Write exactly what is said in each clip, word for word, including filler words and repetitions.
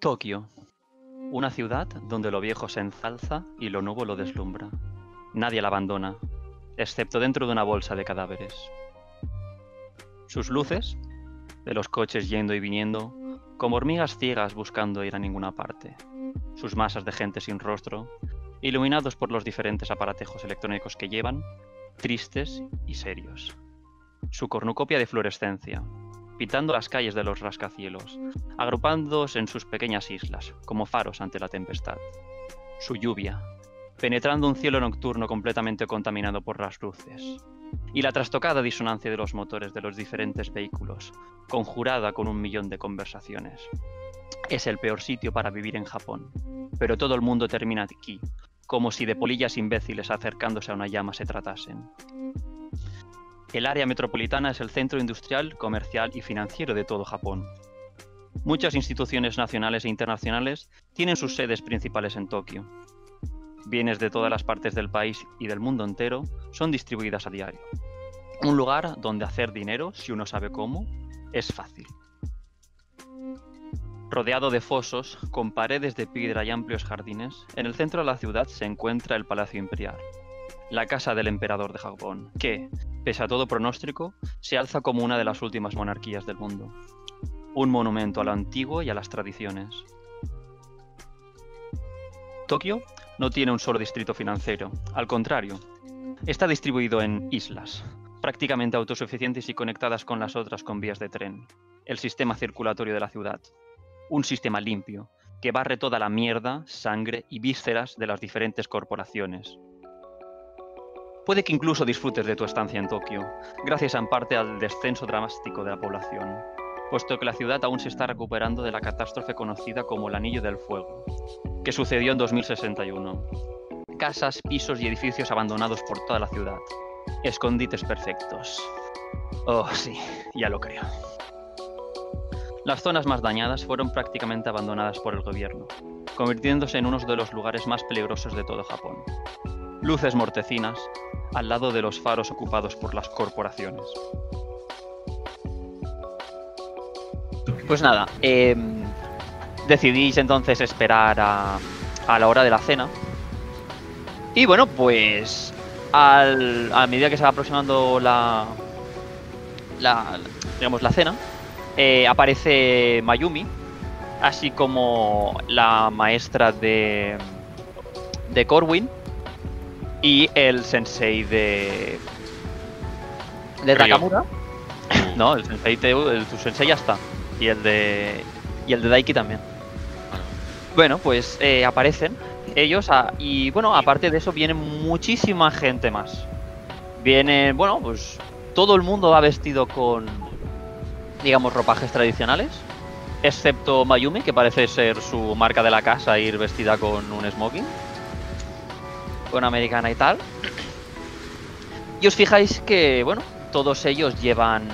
Tokio. Una ciudad donde lo viejo se ensalza y lo nuevo lo deslumbra. Nadie la abandona, excepto dentro de una bolsa de cadáveres. Sus luces, de los coches yendo y viniendo, como hormigas ciegas buscando ir a ninguna parte. Sus masas de gente sin rostro, iluminados por los diferentes aparatejos electrónicos que llevan, tristes y serios. Su cornucopia de fluorescencia, pitando las calles de los rascacielos, agrupándose en sus pequeñas islas, como faros ante la tempestad. Su lluvia, penetrando un cielo nocturno completamente contaminado por las luces. Y la trastocada disonancia de los motores de los diferentes vehículos, conjurada con un millón de conversaciones. Es el peor sitio para vivir en Japón, pero todo el mundo termina aquí, como si de polillas imbéciles acercándose a una llama se tratasen. El área metropolitana es el centro industrial, comercial y financiero de todo Japón. Muchas instituciones nacionales e internacionales tienen sus sedes principales en Tokio. Bienes de todas las partes del país y del mundo entero son distribuidas a diario. Un lugar donde hacer dinero, si uno sabe cómo, es fácil. Rodeado de fosos, con paredes de piedra y amplios jardines, en el centro de la ciudad se encuentra el Palacio Imperial, la casa del emperador de Japón, que, pese a todo pronóstico, se alza como una de las últimas monarquías del mundo. Un monumento a lo antiguo y a las tradiciones. Tokio no tiene un solo distrito financiero, al contrario, está distribuido en islas, prácticamente autosuficientes y conectadas con las otras con vías de tren, el sistema circulatorio de la ciudad. Un sistema limpio, que barre toda la mierda, sangre y vísceras de las diferentes corporaciones. Puede que incluso disfrutes de tu estancia en Tokio, gracias en parte al descenso dramático de la población, puesto que la ciudad aún se está recuperando de la catástrofe conocida como el Anillo del Fuego, que sucedió en dos mil sesenta y uno. Casas, pisos y edificios abandonados por toda la ciudad. Escondites perfectos. Oh, sí, ya lo creo. Las zonas más dañadas fueron prácticamente abandonadas por el gobierno, convirtiéndose en uno de los lugares más peligrosos de todo Japón. Luces mortecinas, al lado de los faros ocupados por las corporaciones. Pues nada, eh, decidís entonces esperar a, a la hora de la cena. Y bueno, pues al, a medida que se va aproximando la, la, digamos, la cena, eh, aparece Mayumi, así como la maestra de, de Corwin, y el sensei de... de Takamura. No, el sensei de, el, tu sensei ya está. Y el de... y el de Daiki también. Bueno, pues eh, aparecen ellos a, y bueno, aparte de eso viene muchísima gente más. Viene, bueno, pues todo el mundo va vestido con, digamos, ropajes tradicionales, excepto Mayumi, que parece ser su marca de la casa, ir vestida con un smoking, con americana y tal. Y os fijáis que, bueno, todos ellos llevan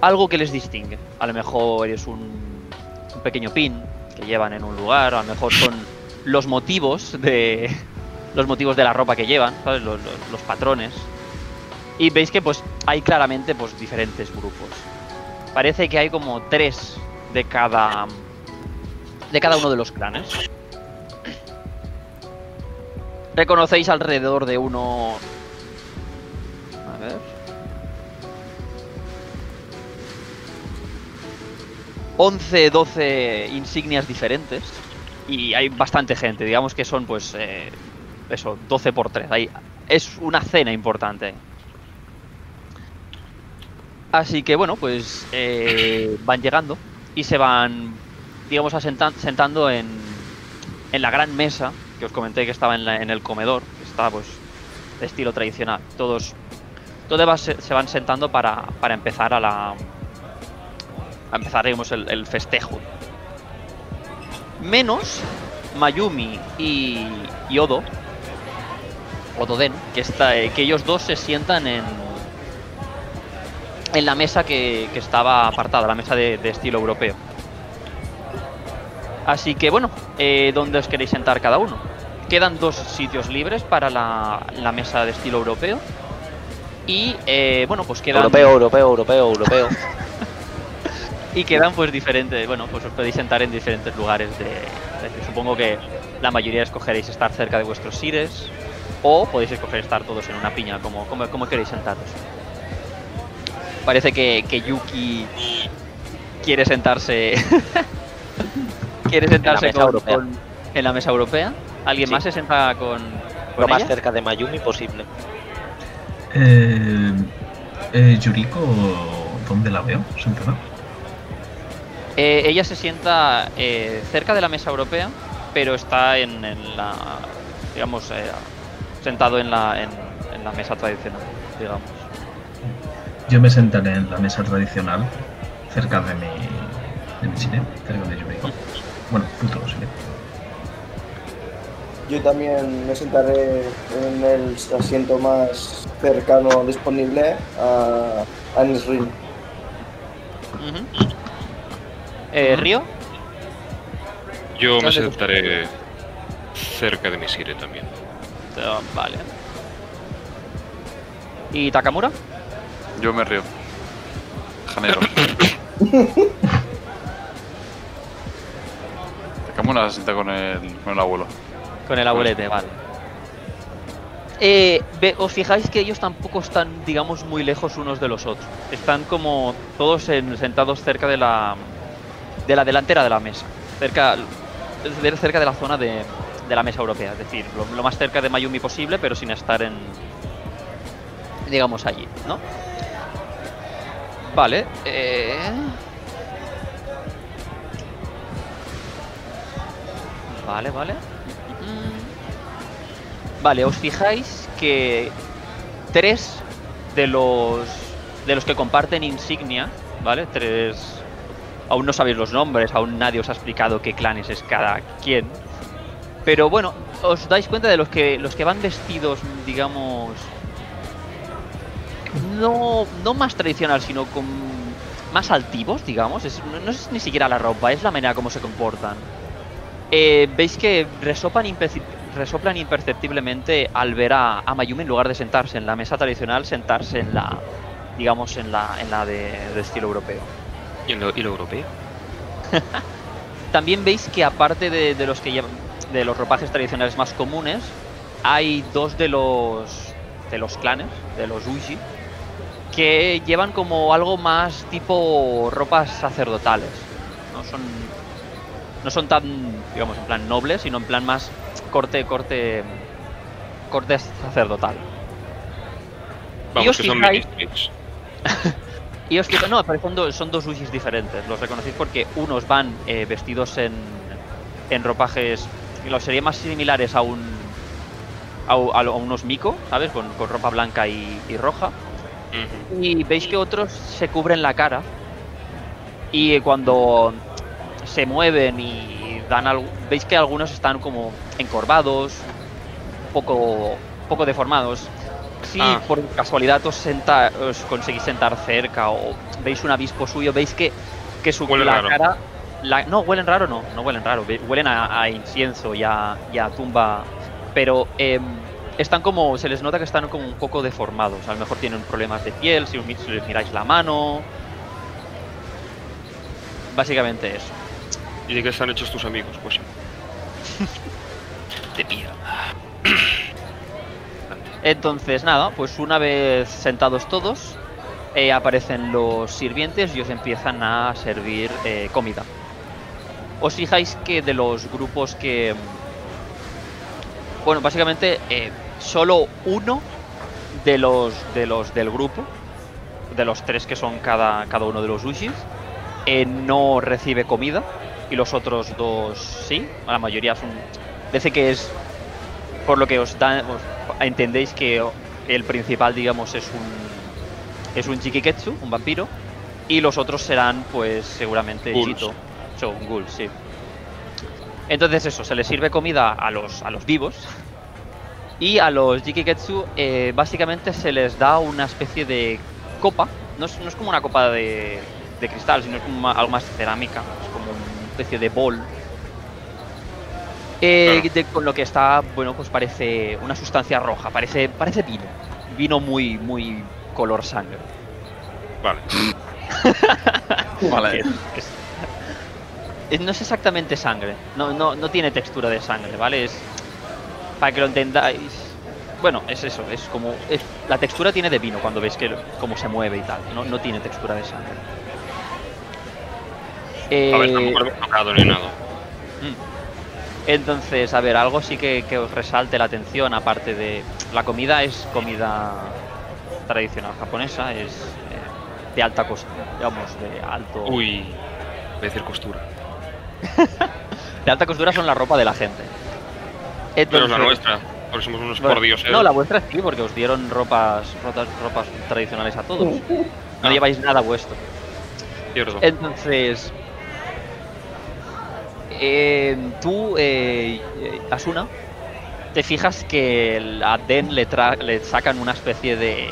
algo que les distingue. A lo mejor es un, un pequeño pin que llevan en un lugar, a lo mejor son los motivos de los motivos de la ropa que llevan, ¿sabes? Los, los, los patrones. Y veis que pues hay claramente pues diferentes grupos. Parece que hay como tres de cada de cada uno de los clanes. Reconocéis alrededor de uno... A ver... once, doce insignias diferentes. Y hay bastante gente, digamos que son pues... Eh, eso, doce por tres. Ahí, es una cena importante. Así que bueno, pues... Eh, van llegando y se van, digamos, asentan, sentando en, en la gran mesa que os comenté que estaba en, la, en el comedor, que está pues de estilo tradicional. Todos, todos se van sentando para, para empezar a la... a empezar, digamos, el, el festejo. Menos Mayumi y, y Odo, Odo-Den, que, está, eh, que ellos dos se sientan en, en la mesa que, que estaba apartada, la mesa de, de estilo europeo. Así que bueno, eh, ¿dónde os queréis sentar cada uno? Quedan dos sitios libres para la, la mesa de estilo europeo. Y, eh, bueno, pues quedan... Europeo, europeo, europeo, europeo. y quedan pues diferentes, bueno, pues os podéis sentar en diferentes lugares de, de supongo que la mayoría escogeréis estar cerca de vuestros sires o podéis escoger estar todos en una piña, como, como, como queréis sentaros. Parece que, que Yuki quiere sentarse quiere sentarse en la mesa con, europea. Con, en la mesa europea. ¿Alguien sí. más se sienta con, con lo más ella? Cerca de Mayumi posible. Eh, eh, Yuriko, ¿dónde la veo sentada? Eh, ella se sienta eh, cerca de la mesa europea, pero está en, en la, digamos, eh, sentado en la, en, en la mesa tradicional, digamos. Yo me sentaré en la mesa tradicional, cerca de mi, de mi cine, cerca de Yuriko. Bueno, punto de cine. Yo también me sentaré en el asiento más cercano disponible a Anis Rin. Uh-huh. eh, ¿Río? Yo me sentaré cerca de mi sire también. Oh, vale. ¿Y Takamura? Yo me río. Janeiro. Takamura se sienta con el, con el abuelo. Con el abuelete, vale. Eh, ve, os fijáis que ellos tampoco están, digamos, muy lejos unos de los otros. Están como todos en, sentados cerca de la de la delantera de la mesa. Cerca de, cerca de la zona de, de la mesa europea. Es decir, lo, lo más cerca de Mayumi posible, pero sin estar en... digamos, allí, ¿no? Vale. Eh... Vale, vale. Vale, os fijáis que tres de los de los que comparten insignia, ¿vale? Tres, aún no sabéis los nombres, aún nadie os ha explicado qué clanes es cada quien. Pero bueno, os dais cuenta de los que los que van vestidos, digamos, no no más tradicional, sino con más altivos, digamos. Es, no, no es ni siquiera la ropa, es la manera como se comportan. Eh, Veis que resopan impresionantes. Resoplan imperceptiblemente al ver a, a Mayumi, en lugar de sentarse en la mesa tradicional, sentarse en la, digamos, en la, en la de, de estilo europeo. ¿Y lo, y lo europeo? También veis que aparte de, de los que llevan, de los ropajes tradicionales más comunes, hay dos de los de los clanes, de los Uji, que llevan como algo más tipo ropas sacerdotales. No son, no son tan, digamos, en plan nobles, sino en plan más corte, corte, corte sacerdotal. Vamos, y os que fijáis... son y os fijáis... No, son dos, son dos Ujis diferentes. Los reconocéis porque unos van eh, vestidos en, en ropajes... Los serían más similares a un... A, a, a unos miko, ¿sabes? Con, con ropa blanca y, y roja. Uh-huh. Y veis que otros se cubren la cara. Y cuando se mueven y... Dan al... Veis que algunos están como encorvados, poco poco deformados. Si ah. por casualidad os, senta... os conseguís sentar cerca o veis un avispo suyo, veis que, que su huele la raro. cara... La... No, huelen raro no, no huelen raro, huelen a, a incienso y a, y a tumba, pero eh, están como, se les nota que están como un poco deformados, a lo mejor tienen problemas de piel, si, si les miráis la mano... Básicamente eso. ¿Y de qué están hechos tus amigos? Pues de piedra. Entonces, nada, pues una vez sentados todos, eh, aparecen los sirvientes y os empiezan a servir eh, comida. Os fijáis que de los grupos que... Bueno, básicamente eh, solo uno de los, de los del grupo, de los tres que son cada, cada uno de los Ushis, eh, no recibe comida. Y los otros dos sí, la mayoría son... Dice que es, por lo que os da, os entendéis que el principal, digamos, es un es un Jikiketsu, un vampiro, y los otros serán, pues, seguramente Jito, un ghoul, sí. Entonces eso, se les sirve comida a los, a los vivos, y a los Jikiketsu eh, básicamente se les da una especie de copa, no es, no es como una copa de, de cristal, sino es como algo más cerámica, es como un... especie de bol eh, claro. de, con lo que está, bueno, pues parece una sustancia roja, parece parece vino vino muy muy color sangre, vale. Vale. No es exactamente sangre, no, no, no tiene textura de sangre, ¿vale? Es para que lo entendáis. Bueno, es eso, es como... Es, la textura tiene de vino cuando veis que cómo se mueve y tal, no, no tiene textura de sangre. Eh, a ver, tampoco lo he tocado ni nada. Entonces, a ver, algo sí que, que os resalte la atención, aparte de... La comida es comida tradicional japonesa, es eh, de alta costura, digamos, de alto... Uy, voy a decir costura. De alta costura son la ropa de la gente. Entonces, pero es la nuestra, porque somos unos bueno, cordios. No, la vuestra sí, porque os dieron ropas, rotas, ropas tradicionales a todos. No ah. lleváis nada vuestro. Cierto. Entonces... Eh, tú, eh, Asuna, te fijas que a Den le, tra le sacan una especie de,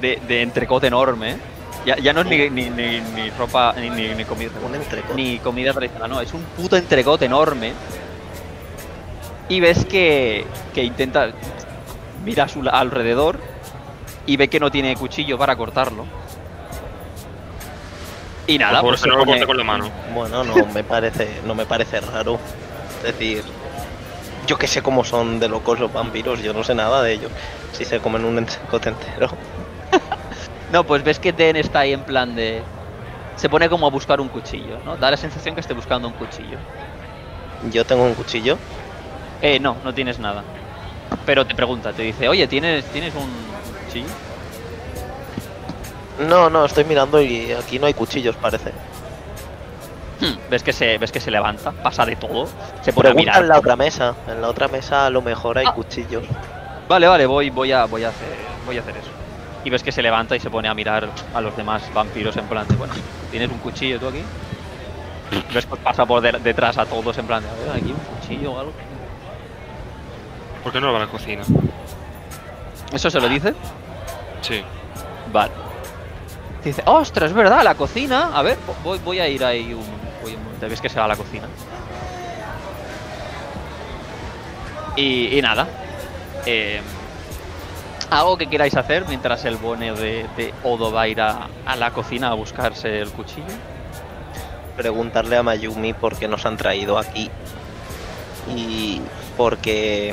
de, de entrecot enorme. Ya, ya no es ni, ni, ni, ni ropa, ni, ni, ni, comida, ni comida tradicional, no, es un puto entrecot enorme. Y ves que, que intenta, mira a su alrededor y ve que no tiene cuchillo para cortarlo. Y nada, por pues se no pone... lo con la mano. Bueno, no me parece, no me parece raro. Es decir, yo que sé cómo son de locos los vampiros, yo no sé nada de ellos. Si se comen un entrecot entero. No, pues ves que Den está ahí en plan de... Se pone como a buscar un cuchillo, ¿no? Da la sensación que esté buscando un cuchillo. ¿Yo tengo un cuchillo? Eh, no, no tienes nada. Pero te pregunta, te dice, oye, ¿tienes, ¿tienes un cuchillo? No, no, estoy mirando y aquí no hay cuchillos, parece. Hmm, ¿ves, que se, ¿Ves que se levanta? Pasa de todo. Se pone a mirar. En la otra mesa. En la otra mesa a lo mejor hay ah. cuchillos. Vale, vale, voy, voy, a, voy, a hacer, voy a hacer eso. Y ves que se levanta y se pone a mirar a los demás vampiros en plan de, bueno, ¿tienes un cuchillo tú aquí? ¿Ves que pasa por de, detrás a todos en plan de, a ver, aquí un cuchillo o algo? ¿Por qué no lo va a la cocina? ¿Eso se lo dice? Sí. Vale. Dice, ostras, es verdad, la cocina. A ver, voy, voy a ir ahí un... Voy un te ves que se va a la cocina. Y, y nada. Eh, algo que queráis hacer mientras el bone de, de Odo va a ir a, a la cocina a buscarse el cuchillo. Preguntarle a Mayumi por qué nos han traído aquí. Y porque...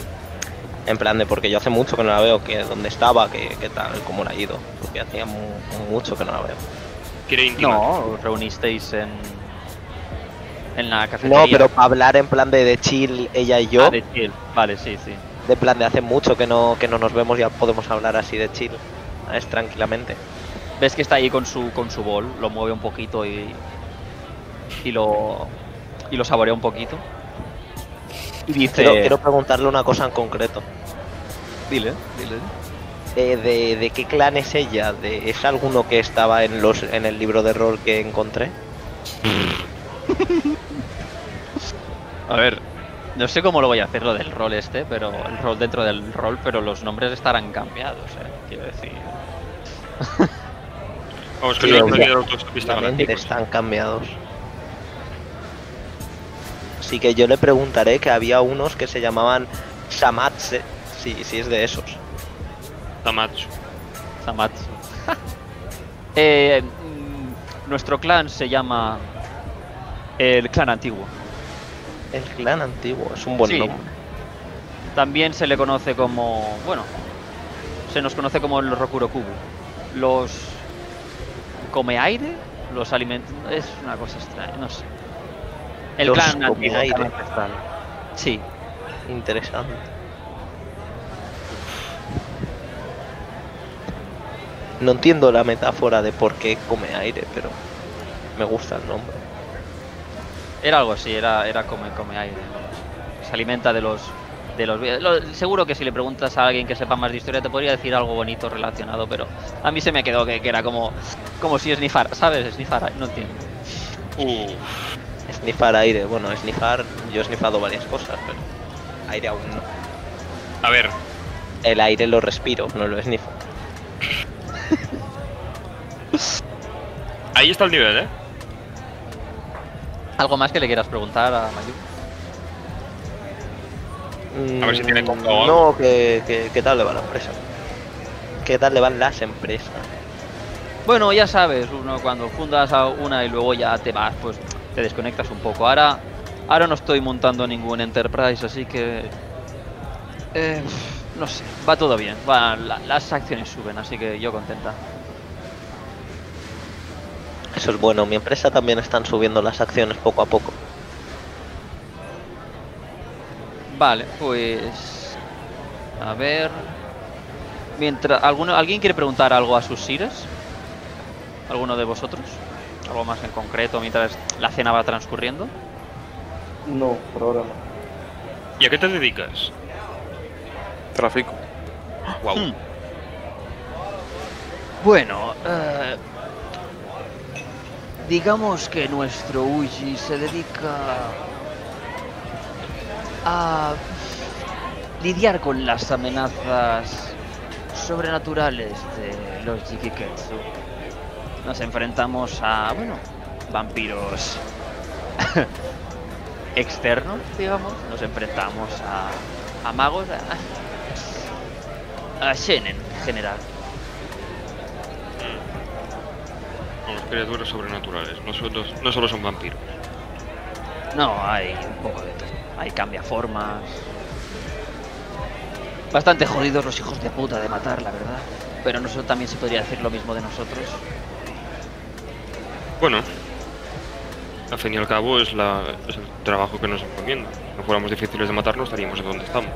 En plan de, porque yo hace mucho que no la veo, que dónde estaba, que, que tal, cómo la ha ido. Porque hacía mu mucho que no la veo. ¿Quiere intimar? No, os reunisteis en, en la cafetería. No, pero para hablar en plan de, de chill, ella y yo. Ah, de chill, vale, sí, sí. De plan de hace mucho que no, que no nos vemos, ya podemos hablar así de chill, es tranquilamente. Ves que está ahí con su, con su bol, lo mueve un poquito y, y, lo, y lo saborea un poquito. Y dice... Quiero, quiero preguntarle una cosa en concreto. Dile, dile. Eh, de, ¿De qué clan es ella? De, ¿Es alguno que estaba en los en el libro de rol que encontré? A ver, no sé cómo lo voy a hacer lo del rol este, pero el rol dentro del rol, pero los nombres estarán cambiados, eh, quiero decir. Vamos, que no he autopista. Están cambiados. Así que yo le preguntaré que había unos que se llamaban Samadze, si, si es de esos. Samatsu. Samatsu. eh, nuestro clan se llama el clan antiguo. El clan antiguo, es un buen sí. nombre. También se le conoce como, bueno, se nos conoce como el Rokurokubi. Los come aire, los alimentos, es una cosa extraña, no sé. El Los clan antiguo, aire. Clan sí. Interesante. No entiendo la metáfora de por qué come aire, pero me gusta el nombre. Era algo así, era, era come, come aire. Se alimenta de los... de los lo, seguro que si le preguntas a alguien que sepa más de historia te podría decir algo bonito relacionado, pero a mí se me quedó que, que era como, como si esnifar, ¿sabes? Esnifar, no entiendo. Uh. Snifar aire, bueno, snifar, yo he snifado varias cosas, pero aire aún no. A ver. El aire lo respiro, no lo snifo. Ahí está el nivel, ¿eh? ¿Algo más que le quieras preguntar a Mayu? Mm, a ver si tiene control. No, que, que, que tal le van las empresas. ¿Qué tal le van las empresas? Bueno, ya sabes, uno cuando fundas a una y luego ya te vas, pues te desconectas un poco. Ahora, ahora no estoy montando ningún Enterprise, así que... Eh, no sé, va todo bien. Va, la, las acciones suben, así que yo contenta. Eso es bueno. Mi empresa también están subiendo las acciones poco a poco. Vale, pues... A ver... Mientras, ¿alguno, ¿alguien quiere preguntar algo a sus sires? ¿Alguno de vosotros? ¿Algo más en concreto mientras la cena va transcurriendo? No, por ahora no. ¿Y a qué te dedicas? Tráfico. Wow. Hmm. Bueno, eh, digamos que nuestro Uji se dedica a lidiar con las amenazas sobrenaturales de los Jikiketsu. Nos enfrentamos a, bueno, vampiros externos, digamos. Nos enfrentamos a, a magos, a, a Schienen en general. Los criaturas sobrenaturales, no solo, no solo son vampiros. No, hay un poco de todo. Hay cambiaformas. Bastante jodidos los hijos de puta de matar, la verdad. Pero nosotros también se podría decir lo mismo de nosotros. Bueno, al fin y al cabo es, la, es el trabajo que nos encomienda. Si no fuéramos difíciles de matar, no estaríamos en donde estamos.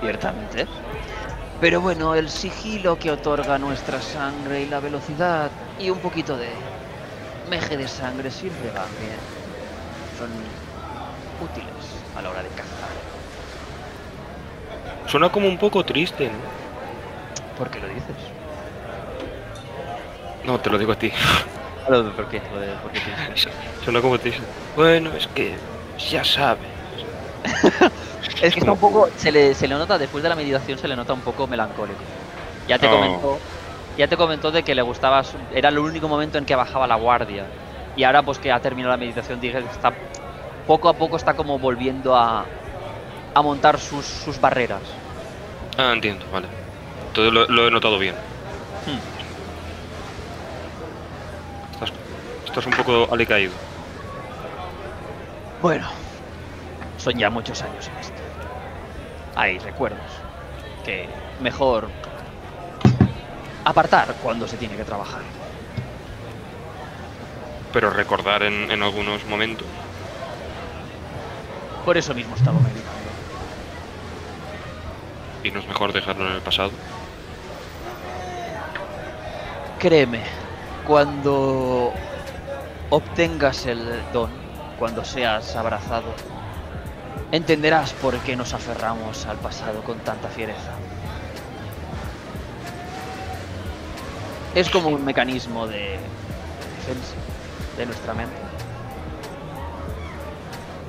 Ciertamente. Pero bueno, el sigilo que otorga nuestra sangre y la velocidad y un poquito de meje de sangre sirve también. Son útiles a la hora de cazar. Suena como un poco triste, ¿no? ¿Por qué lo dices? No, te lo digo a ti. ¿Por qué? ¿Por qué triste? Suena como triste. Bueno, es que... ya sabes. Es que es está un poco... Se le, se le nota, después de la meditación, se le nota un poco melancólico. Ya te oh. comentó... Ya te comentó de que le gustaba... Su, era el único momento en que bajaba la guardia. Y ahora, pues que ha terminado la meditación, dije que está... Poco a poco está como volviendo a... a montar sus, sus barreras. Ah, entiendo, vale. Entonces lo, lo he notado bien. Hmm. Estás, estás un poco alicaído. Bueno, son ya muchos años en esto. Hay recuerdos que mejor apartar cuando se tiene que trabajar. Pero recordar en, en algunos momentos. Por eso mismo estaba meditando. ¿Y no es mejor dejarlo en el pasado? Créeme, cuando obtengas el don, cuando seas abrazado, entenderás por qué nos aferramos al pasado con tanta fiereza. Es como un mecanismo de defensa de nuestra mente.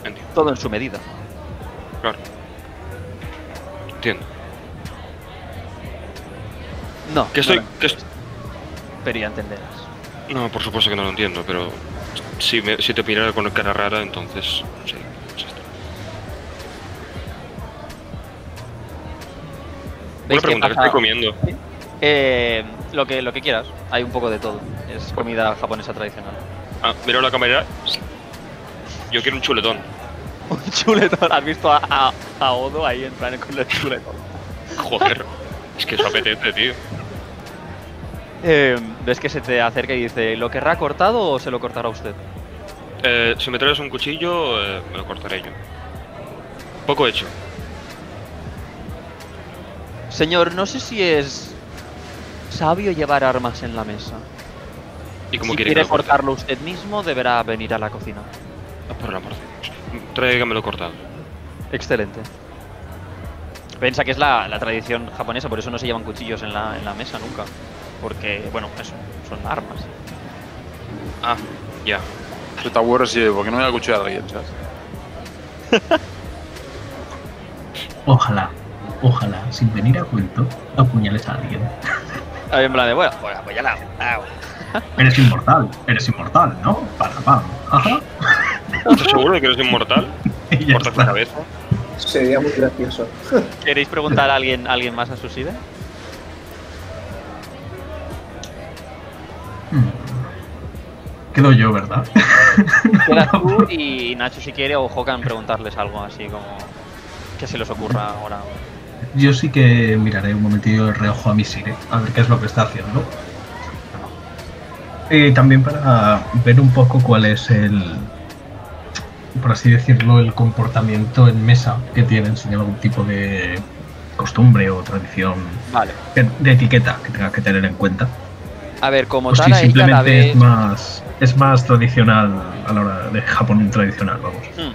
Entiendo. Todo en su medida. Claro. Entiendo. No, que estoy... No que est pero ya entenderás. No, por supuesto que no lo entiendo, pero... Si, me, si te pirara con cara rara, entonces... Sí, es esto. Una pregunta, ¿qué estoy comiendo? ¿Sí? Eh, lo, que, lo que quieras. Hay un poco de todo. Es comida japonesa tradicional. Ah, mira la camarera. Yo quiero un chuletón. Un chuletón, has visto a, a, a Odo ahí en plan con el chuletón. Joder, es que eso apetece, tío. Eh, ves que se te acerca y dice, ¿lo querrá cortado o se lo cortará usted? Eh, si me traes un cuchillo, eh, me lo cortaré yo. Poco hecho. Señor, no sé si es sabio llevar armas en la mesa. ¿Y cómo quiere? Si quiere cortarlo usted mismo, deberá venir a la cocina. Por el amor de Dios, tráigamelo cortado. Excelente. Piensa que es la, la tradición japonesa, por eso no se llevan cuchillos en la, en la mesa nunca. Porque, bueno, eso, son armas. Ah, ya. Yo te aburro si porque no me voy a cuchillar a alguien, ¿sabes? Ojalá, ojalá, sin venir a cuento, apuñales a alguien. Ahí en plan de, bueno, pues apuñalado. Eres inmortal, eres inmortal, ¿no? Para, para. Ajá. ¿Estás seguro de que eres inmortal? Cortas la cabeza. Sería muy gracioso. ¿Queréis preguntar a alguien, a alguien más a su sida? Quedo yo, ¿verdad? Quedas tú y Nacho si quiere o Hokan preguntarles algo así como que se les ocurra ahora. Yo sí que miraré un momentillo el reojo a Misire, a ver qué es lo que está haciendo. Y también para ver un poco cuál es el, por así decirlo, el comportamiento en mesa que tienen, si hay algún tipo de costumbre o tradición, vale, de etiqueta que tengas que tener en cuenta. A ver, como pues tal, sí, simplemente cada vez... es, más, es más tradicional a la hora de Japón tradicional, vamos. Hmm.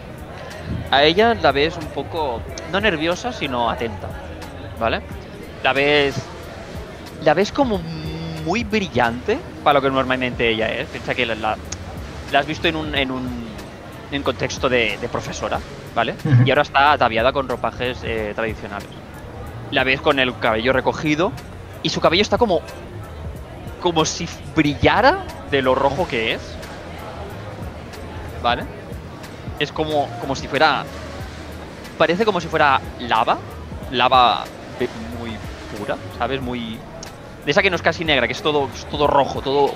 A ella la ves un poco, no nerviosa, sino atenta, ¿vale? La ves, la ves como muy brillante para lo que normalmente ella es. Piensa que la, la, la has visto en un, en un en contexto de, de profesora, ¿vale? Uh-huh. Y ahora está ataviada con ropajes eh, tradicionales. La ves con el cabello recogido y su cabello está como... como si brillara de lo rojo que es, ¿vale? Es como, como si fuera... parece como si fuera lava, lava muy pura, ¿sabes? Muy... de esa que no es casi negra, que es todo, es todo rojo, todo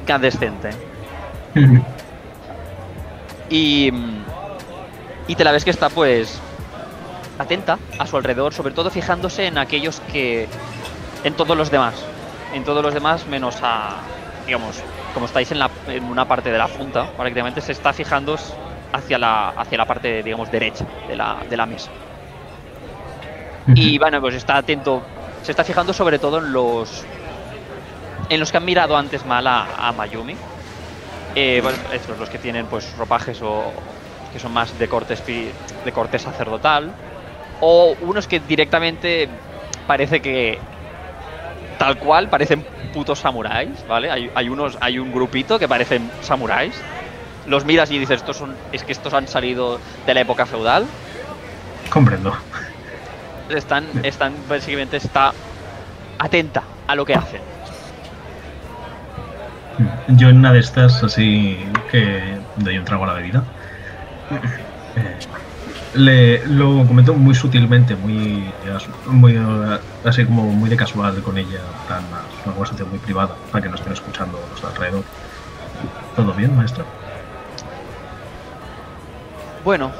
incandescente. Y... y te la ves que está, pues... atenta a su alrededor, sobre todo fijándose en aquellos que... en todos los demás. En todos los demás, menos a, digamos, como estáis en, la, en una parte de la punta, prácticamente se está fijando hacia la, hacia la parte, digamos, derecha de la, de la mesa. Y bueno, pues está atento, se está fijando sobre todo en los, en los que han mirado antes mal a, a Mayumi. Eh, bueno, estos, los que tienen pues ropajes o que son más de corte, de corte sacerdotal, o unos que directamente parece que... tal cual, parecen putos samuráis, ¿vale? Hay, hay unos, hay un grupito que parecen samuráis. Los miras y dices, estos son, es que estos han salido de la época feudal. Comprendo. Están, están, básicamente está atenta a lo que hacen. Yo en una de estas, así que doy un trago a la bebida, eh, le, lo comento muy sutilmente, muy, muy así como muy de casual con ella, tan, una conversación muy privada, para que no estén escuchando los de alrededor. ¿Todo bien, maestra? Bueno,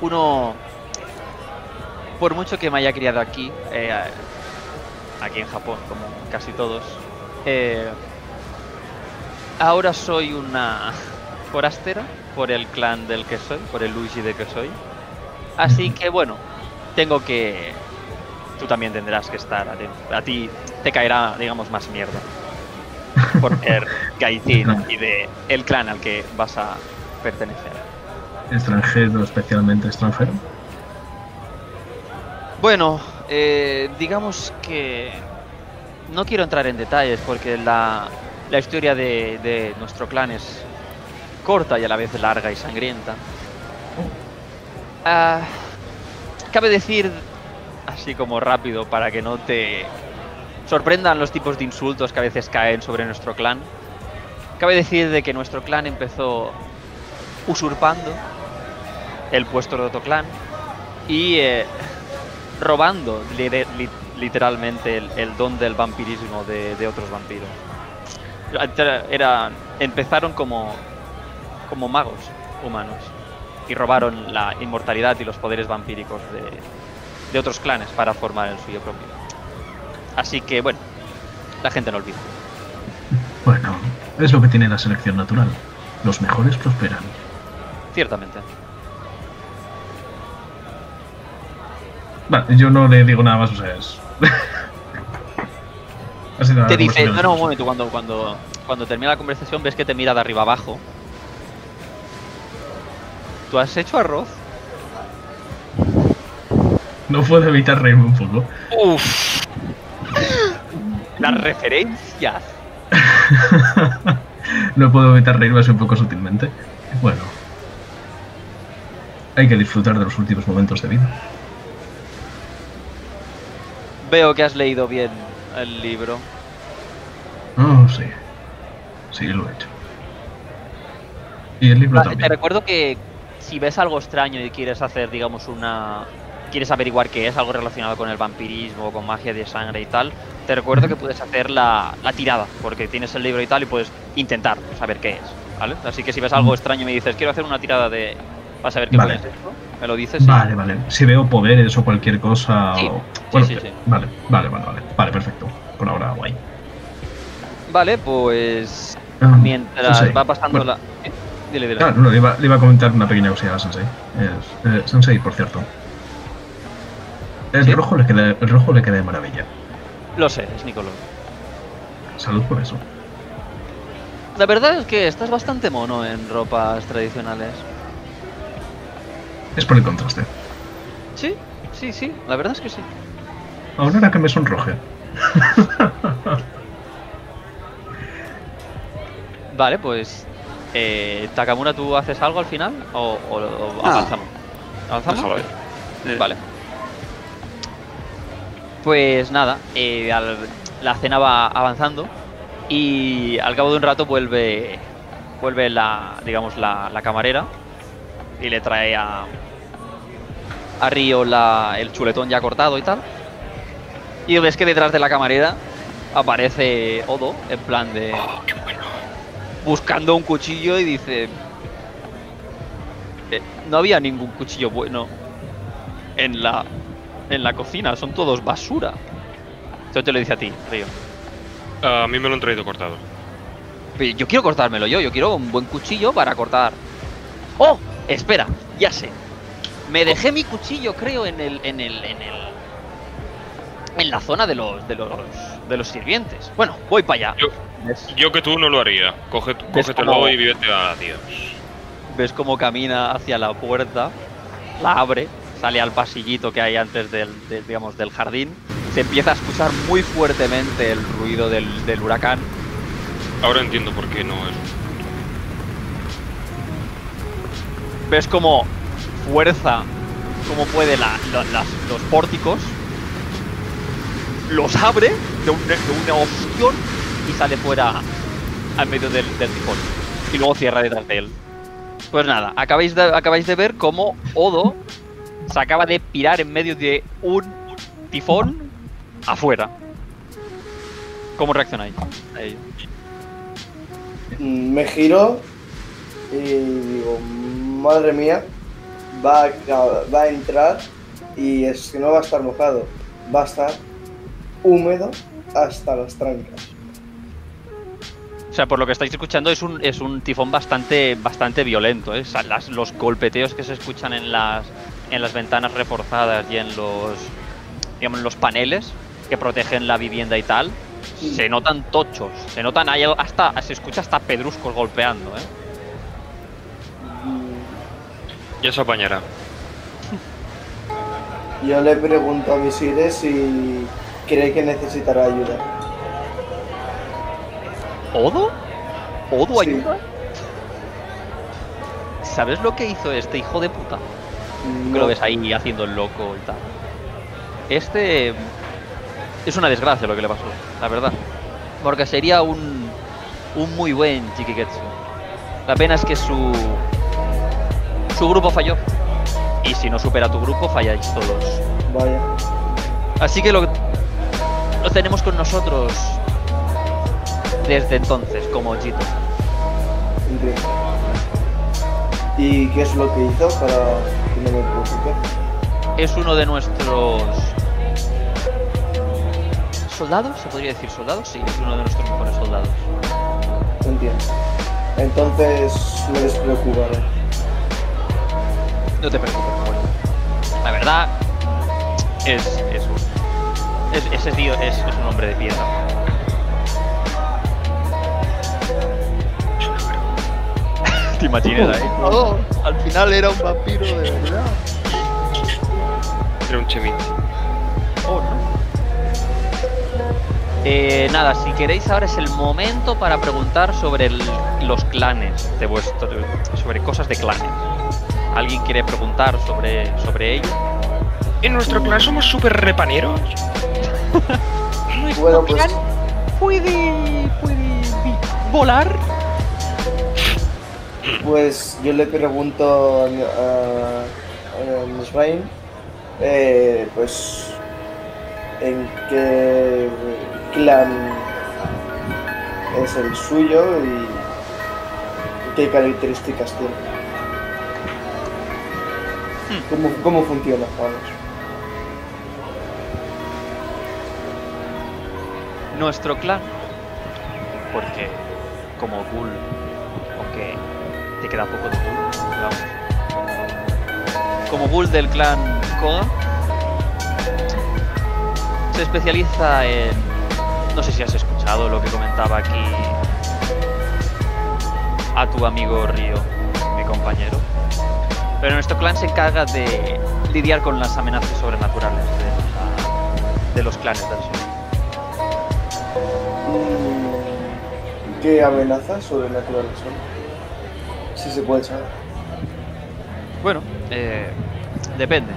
uno, por mucho que me haya criado aquí, eh, aquí en Japón, como casi todos, eh, ahora soy una forastera. Por el clan del que soy, por el Luigi de que soy. Así que bueno, tengo que... tú también tendrás que estar atento. A ti te caerá, digamos, más mierda por ser gaitín y de el clan al que vas a pertenecer. ¿Extranjero, especialmente extranjero? Bueno, eh, digamos que... no quiero entrar en detalles porque la, la historia de, de nuestro clan es... corta y a la vez larga y sangrienta. Ah, cabe decir, así como rápido, para que no te sorprendan los tipos de insultos que a veces caen sobre nuestro clan, cabe decir de que nuestro clan empezó usurpando el puesto de otro clan y eh, robando li li literalmente el, el don del vampirismo de, de otros vampiros. Era, empezaron como... como magos humanos y robaron la inmortalidad y los poderes vampíricos de, de otros clanes para formar el suyo propio. Así que bueno, la gente no olvida. Bueno, es lo que tiene la selección natural. Los mejores prosperan. Ciertamente. Vale, yo no le digo nada más, o sea, es... te dice, no, no, un momento, cuando, cuando, cuando termina la conversación ves que te mira de arriba abajo. ¿Tú has hecho arroz? No puedo evitar reírme un poco. Uff. Las referencias. No puedo evitar reírme así un poco sutilmente. Bueno. Hay que disfrutar de los últimos momentos de vida. Veo que has leído bien el libro. Oh, sí. Sí, lo he hecho. Y el libro ah, también. Te recuerdo que... si ves algo extraño y quieres hacer, digamos, una quieres averiguar qué es, algo relacionado con el vampirismo, con magia de sangre y tal, te recuerdo que puedes hacer la, la tirada, porque tienes el libro y tal y puedes intentar saber qué es, ¿vale? Así que si ves algo extraño y me dices, quiero hacer una tirada de... para saber qué vale. es esto, me lo dices. Vale, ¿sí? vale. Si veo poderes o cualquier cosa... Sí. O... Bueno, sí, sí, sí. Vale, vale, vale, vale. Vale, perfecto. Por ahora, guay. Vale, pues... Ah, mientras sensei. va pasando bueno. la... ¿Eh? Dile, dile. Claro, no, le iba, le iba a comentar una pequeña cosilla a Sensei. Es, eh, Sensei, por cierto. El, ¿Sí? rojo le queda, el rojo le queda de maravilla. Lo sé, es mi color. Salud por eso. La verdad es que estás bastante mono en ropas tradicionales. Es por el contraste. Sí, sí, sí, la verdad es que sí. Aún era que me sonroje. Vale, pues... Eh, Takamura, ¿tú haces algo al final? ¿O, o, o ah. avanzamos? ¿Avanzamos? Eh. Vale. Pues nada, eh, al, la cena va avanzando y al cabo de un rato vuelve vuelve la, digamos, la, la camarera y le trae a, a Río la, el chuletón ya cortado y tal. Y ves que detrás de la camarera aparece Odo en plan de... Oh, qué bueno. Buscando un cuchillo y dice... Eh, no había ningún cuchillo bueno en la, en la cocina, son todos basura. Esto te lo dice a ti, Río. Uh, a mí me lo han traído cortado. Pero yo quiero cortármelo yo, yo quiero un buen cuchillo para cortar. ¡Oh! Espera, ya sé. Me dejé mi cuchillo, creo, en el, en el, en el... En la zona de los, de los, de los sirvientes. Bueno, voy para allá. Yo, yo que tú no lo haría. Coge, cógetelo cómo, y vívete a Dios. Ves cómo camina hacia la puerta, la abre, sale al pasillito que hay antes del, de, digamos, del jardín. Se empieza a escuchar muy fuertemente el ruido del, del huracán. Ahora entiendo por qué no es... Ves como fuerza, como puede la, la, las, los pórticos, los abre de, un, de una opción y sale fuera al medio del, del tifón. Y luego cierra detrás de él. Pues nada, acabáis de, acabáis de ver cómo Odo se acaba de pirar en medio de un tifón afuera. ¿Cómo reaccionáis a ello? Me giro y digo... Madre mía, va a, va a entrar y es que no va a estar mojado, va a estar húmedo hasta las trancas. O sea, por lo que estáis escuchando es un, es un tifón bastante, bastante violento, ¿eh? O sea, las, los golpeteos que se escuchan en las, en las ventanas reforzadas y en los, digamos, los paneles que protegen la vivienda y tal, sí. se notan tochos, se notan, hay hasta, se escucha hasta pedruscos golpeando, ¿eh? Ya se apañará. Yo le pregunto a Misire si cree que necesitará ayuda. ¿Odo? ¿Odo sí. ayuda? ¿Sabes lo que hizo este hijo de puta? No. Que lo ves ahí haciendo el loco y tal. Este... Es una desgracia lo que le pasó, la verdad. Porque sería un... Un muy buen Jikiketsu. La pena es que su... Su grupo falló. Y si no supera tu grupo, falláis todos. Vaya. Así que lo, lo tenemos con nosotros desde entonces, como Jito. Increíble. ¿Y qué es lo que hizo para que no me preocupe? Es uno de nuestros... ¿Soldados? ¿Se podría decir soldados? Sí, es uno de nuestros mejores soldados. Entiendo. Entonces me despreocuparé. No te preocupes, bueno. La verdad es, es, es ese tío es, es un hombre de piedra. Te imaginas ahí. Oh, al final era un vampiro de verdad. Era un chemín. Oh, no. Eh, nada, si queréis ahora es el momento para preguntar sobre el, los clanes de vuestro, sobre cosas de clanes. ¿Alguien quiere preguntar sobre, sobre ello? En nuestro clan somos súper repaneros. Nuestro bueno, clan pues... puede, puede volar. Pues yo le pregunto a, a, a Miss Rain eh, pues en qué clan es el suyo y qué características tiene. Hmm. ¿Cómo, cómo funciona, vamos? Nuestro clan, porque como ghoul, aunque te queda poco de ghoul, claro. Como ghoul del clan Koa, se especializa en, no sé si has escuchado lo que comentaba aquí a tu amigo Ryo, mi compañero, pero nuestro clan se encarga de lidiar con las amenazas sobrenaturales de, la, de los clanes del sur. ¿Qué amenazas sobrenaturales son? Si se puede saber. Bueno, eh, depende.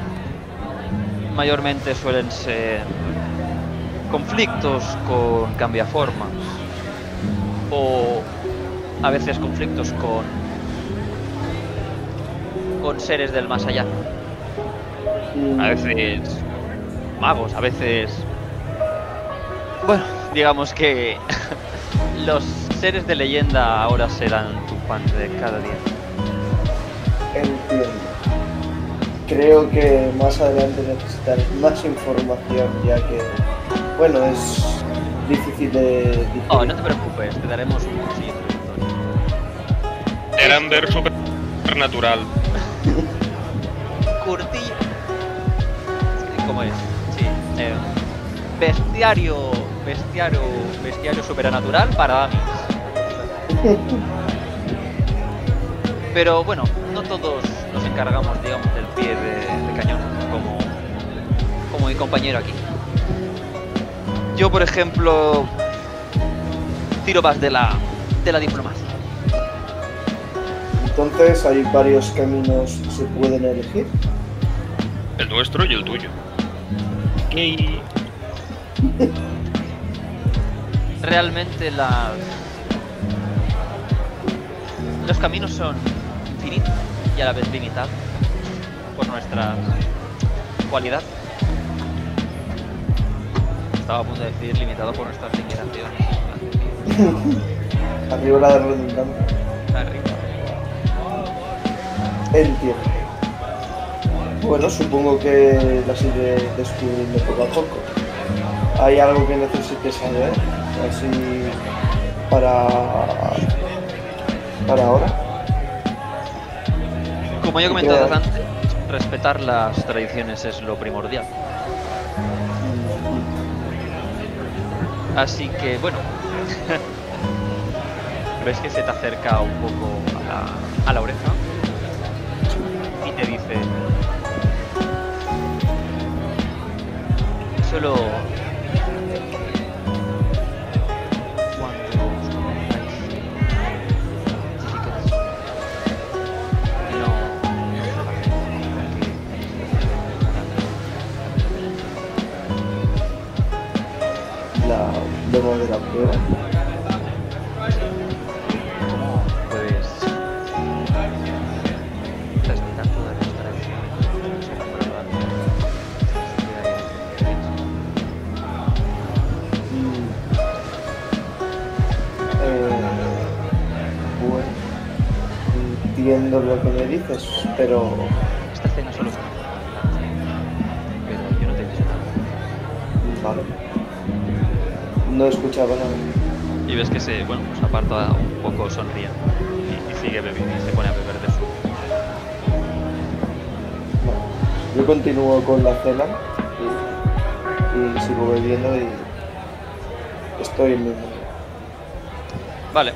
Mayormente suelen ser conflictos con cambiaformas o a veces conflictos con con seres del más allá. Mm. A veces magos, a veces, bueno, digamos que los seres de leyenda ahora serán tu pan de cada día. Entiendo. Creo que más adelante necesitaré más información, ya que, bueno, es difícil de... Difícil. Oh, no te preocupes, te daremos un cuchillo. Erander supernatural. Curtillo. ¿Cómo es? Sí. Eh, bestiario... Bestiario, bestiario supernatural para Anis. Pero bueno, no todos nos encargamos, digamos, del pie de, de cañón, como, como mi compañero aquí. Yo, por ejemplo, tiro más de la, de la diplomacia. Entonces, hay varios caminos que se pueden elegir. El nuestro y el tuyo. Y... realmente las... los caminos son infinitos y a la vez limitados por nuestra cualidad. Estaba a punto de decir limitado por nuestras limitaciones. Arriba la de redundancia. Arriba. Entiendo. Bueno, supongo que las iré descubriendo poco a poco. ¿Hay algo que necesites saber? Así para... para ahora. Como ya he comentado antes, respetar las tradiciones es lo primordial. Así que, bueno, ves que se te acerca un poco a la, a la oreja y te dice... Solo... de la prueba. ¿Cómo puedes transmitir todas las tradiciones en la prueba? Bueno, entiendo lo que me dices, pero... Esta cena solo... Pero yo no te he dicho nada. Vale. No escuchaba nada. Y ves que se, bueno, pues aparta un poco, sonríe y, y sigue bebiendo y se pone a beber de su... Bueno, yo continúo con la cena y, y sigo bebiendo y estoy en mi mundo. Vale.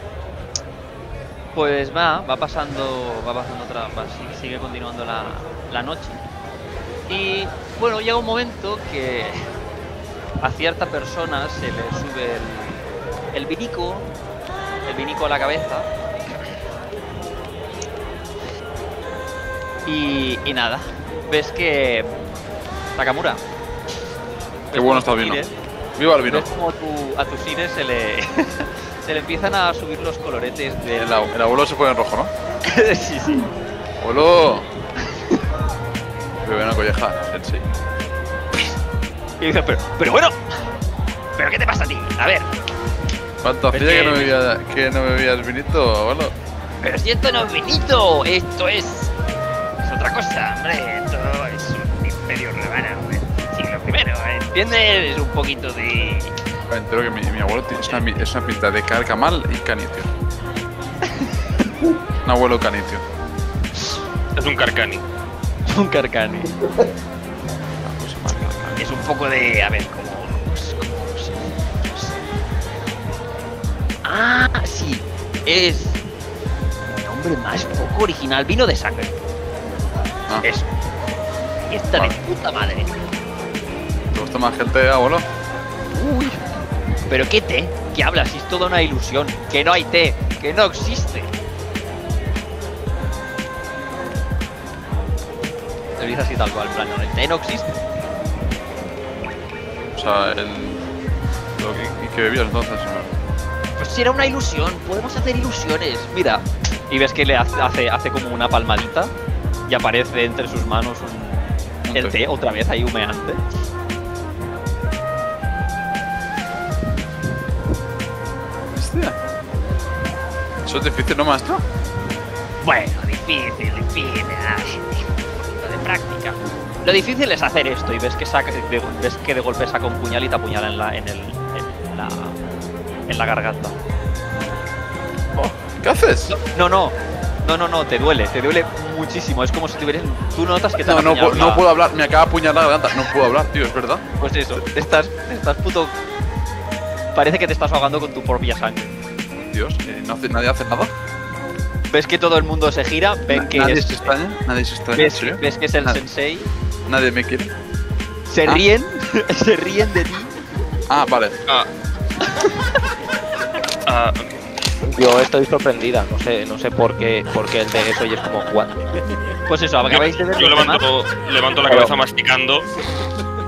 Pues va, va pasando, va pasando otra, va, sigue continuando la, la noche. Y bueno, llega un momento que... a cierta persona se le sube el, el vinico, el vinico a la cabeza y, y nada, ves que Takamura, qué bueno está el vino, Sire, viva el vino, ves como tu, a tu Sire se le se le empiezan a subir los coloretes del... el, el abuelo se pone en rojo, ¿no? Sí, sí, abuelo. que van a collejar, Sensei. Y dices, pero, pero bueno, ¿pero qué te pasa a ti? A ver. ¿Cuánto hacía que no bebías que no bebías vinito, bueno? Pero si esto no es vinito, esto es, es otra cosa, hombre. Esto es un imperio romano, siglo primero, ¿entiendes? Es un poquito de... Me entero que mi, mi abuelo tiene una, es una pinta de carcamal y canitio. Un abuelo canitio. Es un carcani. Es un carcani. Es un poco de... a ver, como... como no sé, no sé. Ah, sí. Es... el nombre más poco original. Vino de sangre. Ah. Eso. Y esta vale. De puta madre. ¿Te gusta más gente, abuelo? Uy. Pero qué té. ¿Qué hablas? Es toda una ilusión. Que no hay té. Que no existe. Te dices así tal cual, en plan, no, el té no existe. O sea, el... ¿Y qué bebías entonces, señor? Pues si era una ilusión, podemos hacer ilusiones, mira. Y ves que le hace, hace como una palmadita y aparece entre sus manos un, un el té. té, otra vez ahí humeante. Hostia. ¿Eso es difícil, no, maestro? Bueno, difícil, difícil, ay. Práctica. Lo difícil es hacer esto y ves que saca, ves que de golpe saca un puñal y te apuñala en la en el en la, en la garganta. Oh, ¿qué haces? No, no, no, no, no, te duele, te duele muchísimo. Es como si tuvieras, tú notas que te no, no, puedo, la... no puedo hablar, me acaba de apuñalar la garganta, no puedo hablar, tío, es verdad. Pues eso, estás, estás puto, parece que te estás ahogando con tu propia sangre. Dios, eh, ¿no hace, nadie hace nada? Ves que todo el mundo se gira, ven que nadie es, se extraña, nadie se extraña, ves, ves que es el nadie, sensei. Nadie me quiere. Se ah. ríen, se ríen de ti. Ah, vale. Ah. ah. Yo estoy sorprendida, no sé, no sé por qué, por qué el de eso y es como cuatro. Pues eso, acabáis de ver. Yo levanto, levanto la pero, cabeza masticando.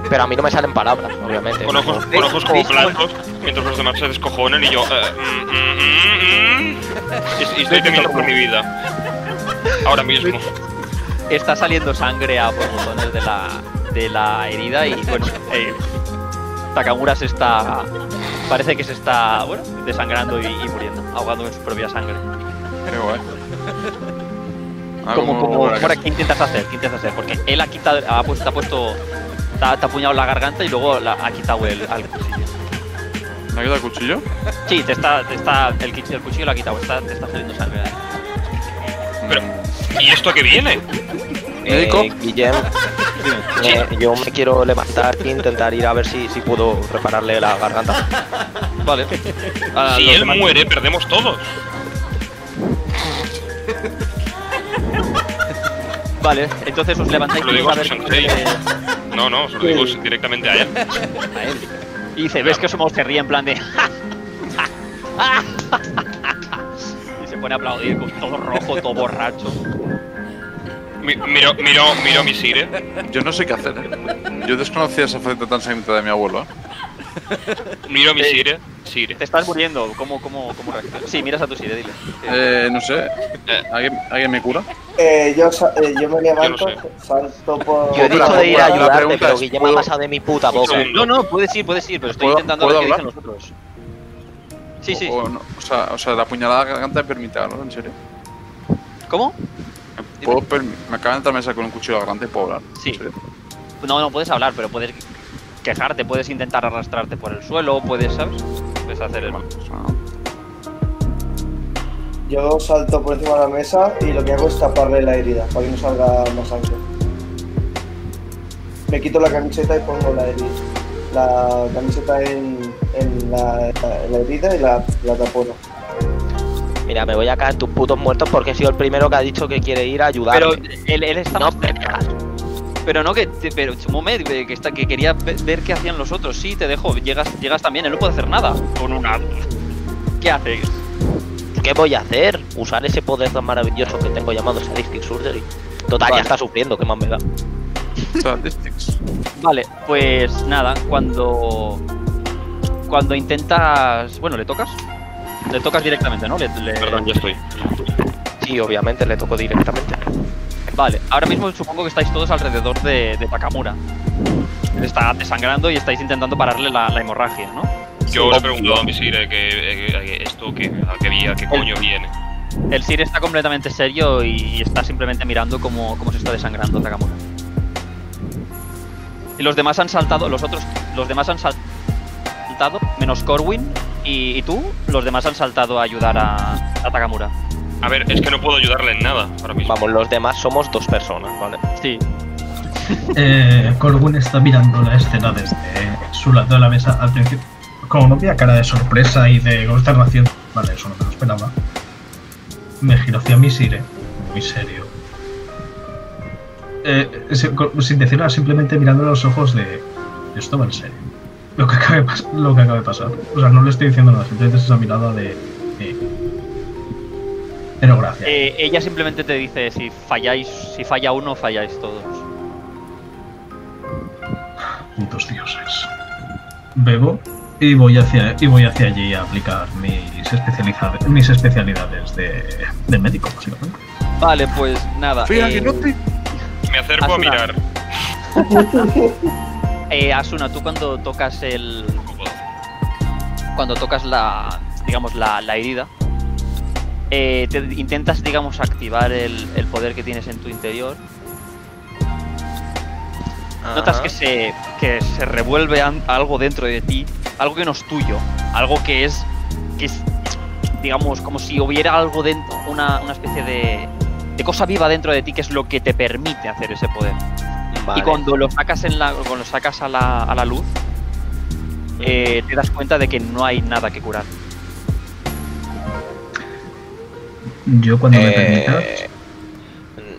Pero a mí no me salen palabras, obviamente. Con ojos, con ojos como blancos, mientras los demás se descojonan y yo. Eh, mm, mm, mm, y, y estoy temiendo por mi vida. Ahora mismo. Está saliendo sangre a por botones de la, de la herida y bueno, eh, Takamura se está... Parece que se está, bueno, desangrando y, y muriendo, ahogando en su propia sangre. Qué guay. Ah, como, como, como ahora, ¿qué intentas hacer? ¿Qué intentas hacer? Porque él ha quitado, ha puesto, ha puesto, te ha apuñado la garganta y luego la, ha quitado el, el cuchillo. ¿Me ha quitado el cuchillo? Sí, te está, te está, el, el cuchillo lo ha quitado, está, te está saliendo sangre. Pero, ¿y esto a qué viene? Eh, Guillem, eh, yo me quiero levantar e intentar ir a ver si, si puedo repararle la garganta. Vale. Ah, si él muere, perdemos todos. Vale, entonces os levantáis. Se lo digo a, a Sensei. Que... No, no, se lo digo directamente a él. A él. Y dice, ves que somos se ríe en plan de... y se pone a aplaudir con todo rojo, todo borracho. Mi, miro, miro, miro mi sire. Yo no sé qué hacer. Yo desconocía esa faceta tan sangrienta de mi abuelo. Miro mi sire. Sire. Te estás muriendo. ¿Cómo, cómo, cómo reaccionas? Sí, miras a tu sire, dile. Eh, no sé. ¿Alguien, ¿alguien me cura? Eh, yo, eh, yo me levanto, yo no sé. Salto por... Yo he dicho de ir a ayudarte, pero Guillem ¿puedo... ha pasado de mi puta boca. No, no, puedes ir, puedes ir, pero estoy intentando ver qué dicen los otros. Sí, sí. O, o, no. o, sea, o sea, la puñalada garganta permite algo, ¿no? ¿En serio? ¿Cómo? ¿Puedo me acaban de entrar mesa con un cuchillo grande y puedo hablar? Sí. No, no, puedes hablar, pero puedes quejarte, puedes intentar arrastrarte por el suelo, puedes, ¿sabes? Puedes hacer el... Yo salto por encima de la mesa y lo que hago es taparle la herida, para que no salga más sangre. Me quito la camiseta y pongo la herida. La camiseta en, en, la, en la herida y la, la tapono. Mira, me voy a caer tus putos muertos porque he sido el primero que ha dicho que quiere ir a ayudar. Pero él, él está no, más cerca. Pero no que, pero un momento, que, está, que quería ver qué hacían los otros. Sí, te dejo, llegas, llegas también, él no puede hacer nada. Con una... ¿Qué haces? ¿Qué voy a hacer? Usar ese poder tan maravilloso que tengo llamado Sadistic Surgery. Total, vale. Ya está sufriendo, ¿qué más me da? Sadistics. Vale, pues nada, cuando... Cuando intentas... Bueno, ¿le tocas? Le tocas directamente, ¿no? Le, le... Perdón, yo estoy. Sí, obviamente, le toco directamente. Vale, ahora mismo supongo que estáis todos alrededor de, de Takamura. Está desangrando y estáis intentando pararle la, la hemorragia, ¿no? Yo sí, le he preguntado a mi Sire que, que esto que, que había, qué coño viene. El Sire está completamente serio y está simplemente mirando cómo, cómo se está desangrando Takamura. Y los demás han saltado, los otros, los demás han saltado, menos Corwin y, y tú, los demás han saltado a ayudar a, a Takamura. A ver, es que no puedo ayudarle en nada ahora mismo. Vamos, los demás somos dos personas, ¿vale? Sí. Eh, Corwin está mirando la escena desde su lado de la mesa. Al principio, como no veía cara de sorpresa y de consternación, vale, eso no me lo esperaba. Me giro hacia mi Sire, muy serio. Eh, sin decir nada, simplemente mirándole a los ojos de... Esto va en serio. Lo que acabe, lo que acabe de pasar. O sea, no le estoy diciendo nada, simplemente es esa mirada de... Eh, pero gracias. Eh, ella simplemente te dice, si falláis, si falla uno, falláis todos. Putos dioses. Bebo y voy hacia, y voy hacia allí a aplicar mis, especializa mis especialidades de, de médico, básicamente. Vale, pues nada. Fija, eh... que no te... Me acerco Asuna. a mirar. eh, Asuna, tú cuando tocas el... Cuando tocas la... digamos, la, la herida, eh, te intentas, digamos, activar el, el poder que tienes en tu interior. Ajá. Notas que se, que se revuelve algo dentro de ti, algo que no es tuyo, algo que es... que es, digamos, como si hubiera algo dentro, una, una especie de... de cosa viva dentro de ti, que es lo que te permite hacer ese poder. Vale. Y cuando lo sacas, en la, cuando lo sacas a, la, a la luz, eh, te das cuenta de que no hay nada que curar. Yo cuando eh, me permitas...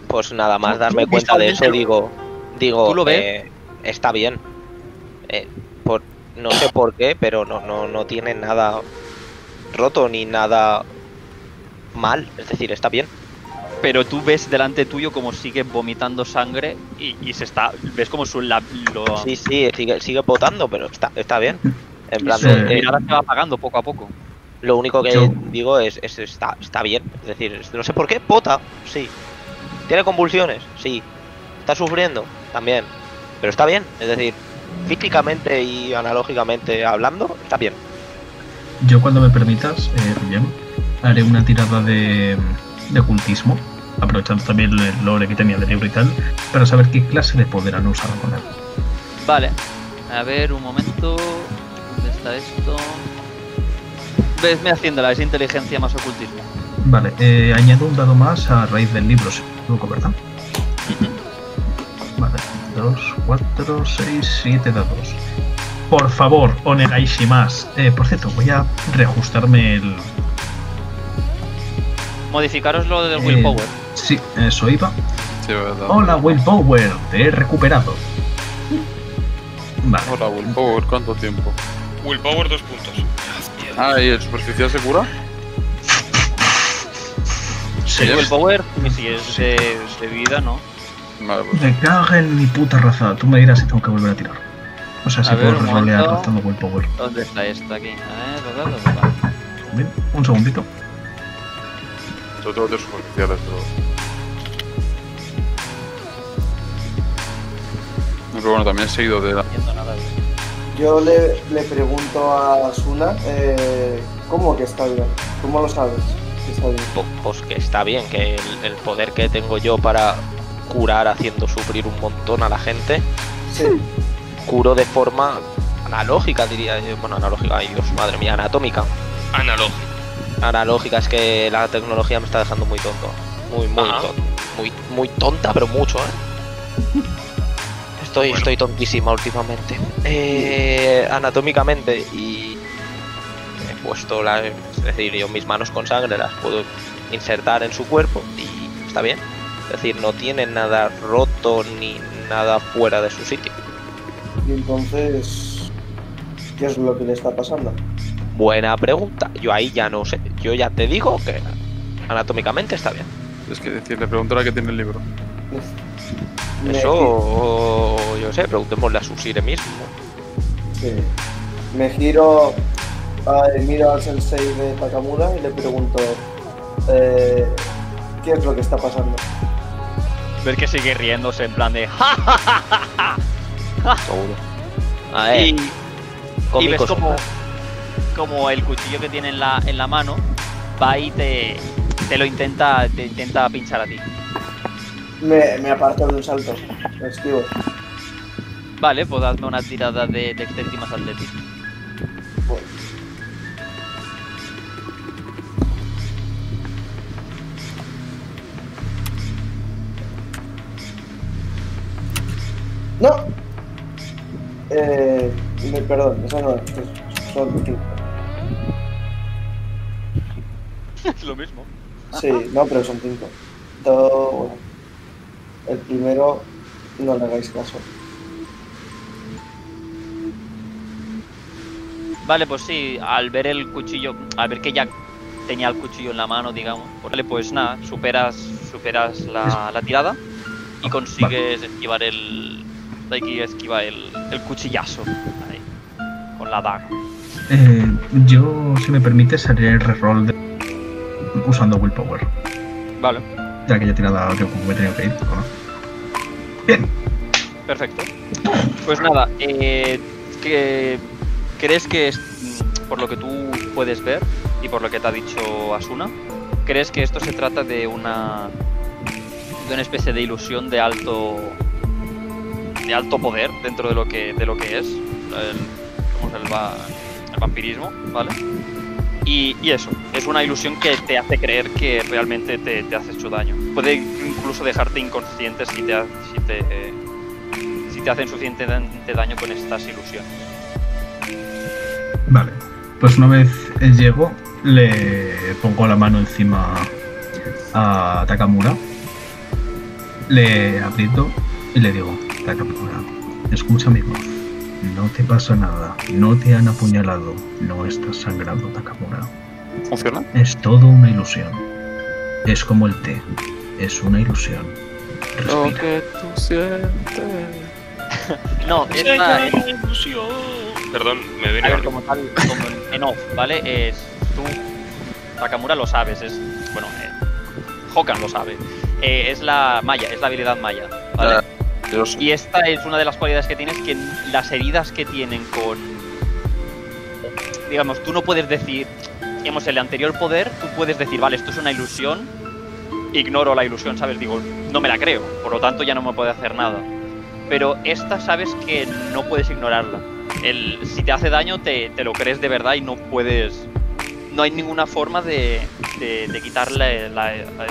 Pues nada más darme cuenta de eso, digo... digo ¿Tú lo ves? Eh, está bien. Eh, por, no sé por qué, pero no, no, no tiene nada roto ni nada mal. Es decir, está bien. Pero tú ves delante tuyo como sigue vomitando sangre y, y se está... Ves como su... La, lo... Sí, sí, sigue, sigue botando, pero está, está bien. En plan, sí, eh, mira, ahora se va apagando poco a poco. Lo único que yo digo es, es está, está bien. Es decir, no sé por qué, bota, sí. Tiene convulsiones, sí. Está sufriendo, también. Pero está bien, es decir, físicamente y analógicamente hablando, está bien. Yo cuando me permitas, eh, bien, haré una tirada de... de ocultismo, aprovechando también el lore que tenía de libro y tal, para saber qué clase de poder han usado con él. Vale, a ver un momento, ¿dónde está esto? Vesme haciéndola, es inteligencia más ocultismo. Vale, eh, añado un dado más a raíz del libro, si no, ¿verdad? Vale, dos, cuatro, seis, siete dados. Por favor, onegaishimasu. Eh, por cierto, voy a reajustarme el... Modificaros lo del eh, willpower. Sí, eso iba. Sí, verdad. Hola, willpower, te he recuperado. Vale. Hola, willpower, ¿cuánto tiempo? Willpower, dos puntos. Ah, ¿y el superficial se cura? Sí, el willpower, si es de, de vida, ¿no? Vale, pues. Me caga en mi puta raza, tú me dirás si tengo que volver a tirar. O sea, si puedo resbalear gastando willpower. ¿Dónde está esta aquí? A ver, ¿dónde está? Un segundito. Todos los superficiales, todos. Pero bueno, también he seguido de la... Yo le, le pregunto a Asuna, eh, ¿cómo que está bien? ¿Cómo lo sabes? Que está bien. Pues, pues que está bien, que el, el poder que tengo yo para curar haciendo sufrir un montón a la gente, sí. Curo de forma analógica, diría yo. Bueno, analógica, ay Dios, madre mía, anatómica. Analógica. Analógica, es que la tecnología me está dejando muy tonto. Muy, muy ah. tonto. Muy, muy tonta, pero mucho, ¿eh? Estoy, bueno. estoy tontísima últimamente. Eh, anatómicamente, y he puesto las... Es decir, yo mis manos con sangre las puedo insertar en su cuerpo y está bien. Es decir, no tiene nada roto ni nada fuera de su sitio. Y entonces, ¿qué es lo que le está pasando? Buena pregunta. Yo ahí ya no sé. Yo ya te digo que anatómicamente está bien. Es que decirle, preguntar a qué tiene el libro. Eso, yo sé, preguntémosle a Susire mismo. Sí. Me giro, a, miro al sensei de Takamura y le pregunto, eh, ¿qué es lo que está pasando? Ver que sigue riéndose en plan de ¡ja, ja, ja, ja, ja! Seguro. A ver. Y, y ves como, como el cuchillo que tiene en la, en la mano va y te, te lo intenta, te intenta pinchar a ti. Me, me aparto de un salto. Me esquivo. Vale, pues hazme una tirada de dexterity más atletismo. Pues. No. Eh, perdón, eso no es. Son cinco. Es lo mismo. Sí, no, pero son cinco. Todo, bueno. El primero no le hagáis caso. Vale, pues sí, al ver el cuchillo, al ver que ya tenía el cuchillo en la mano, digamos, vale, pues nada, superas, superas la, la tirada y consigues esquivar el... Daiki esquiva el, el cuchillazo, ahí, con la daga. Eh, yo, si me permites, haré el reroll de... usando willpower. Vale. Ya que ya he tirado que me he tenido que ir, ¿no? Bien. Perfecto. Pues nada, eh, que... ¿Crees que, es, por lo que tú puedes ver y por lo que te ha dicho Asuna, crees que esto se trata de una de una especie de ilusión de alto de alto poder dentro de lo que de lo que es el, ¿cómo es el, va, el vampirismo, ¿vale? Y, y eso, es una ilusión que te hace creer que realmente te, te has hecho daño. Puede incluso dejarte inconsciente si te, si te, eh, si te hacen suficiente daño con estas ilusiones. Vale, pues una vez llego, le pongo la mano encima a Takamura, le aprieto y le digo: Takamura, escucha mi voz, no te pasa nada, no te han apuñalado, no estás sangrando, Takamura. ¿Funciona? Es todo una ilusión, es como el té, es una ilusión. Respira. Lo que tú sientes. No, es una ilusión. Perdón, me viene a ver, como tal, como en off, ¿vale? Es, tú, Takamura, lo sabes, es... Bueno, eh, Hokan lo sabe. Eh, es la Maya, es la habilidad Maya, ¿vale? Ah, y esta es una de las cualidades que tienes, que las heridas que tienen con... Digamos, tú no puedes decir... Hemos el anterior poder, tú puedes decir, vale, esto es una ilusión, ignoro la ilusión, ¿sabes? Digo, no me la creo, por lo tanto ya no me puede hacer nada. Pero esta sabes que no puedes ignorarla. El, si te hace daño te, te lo crees de verdad y no puedes, no hay ninguna forma de, de, de quitarle la, la, la...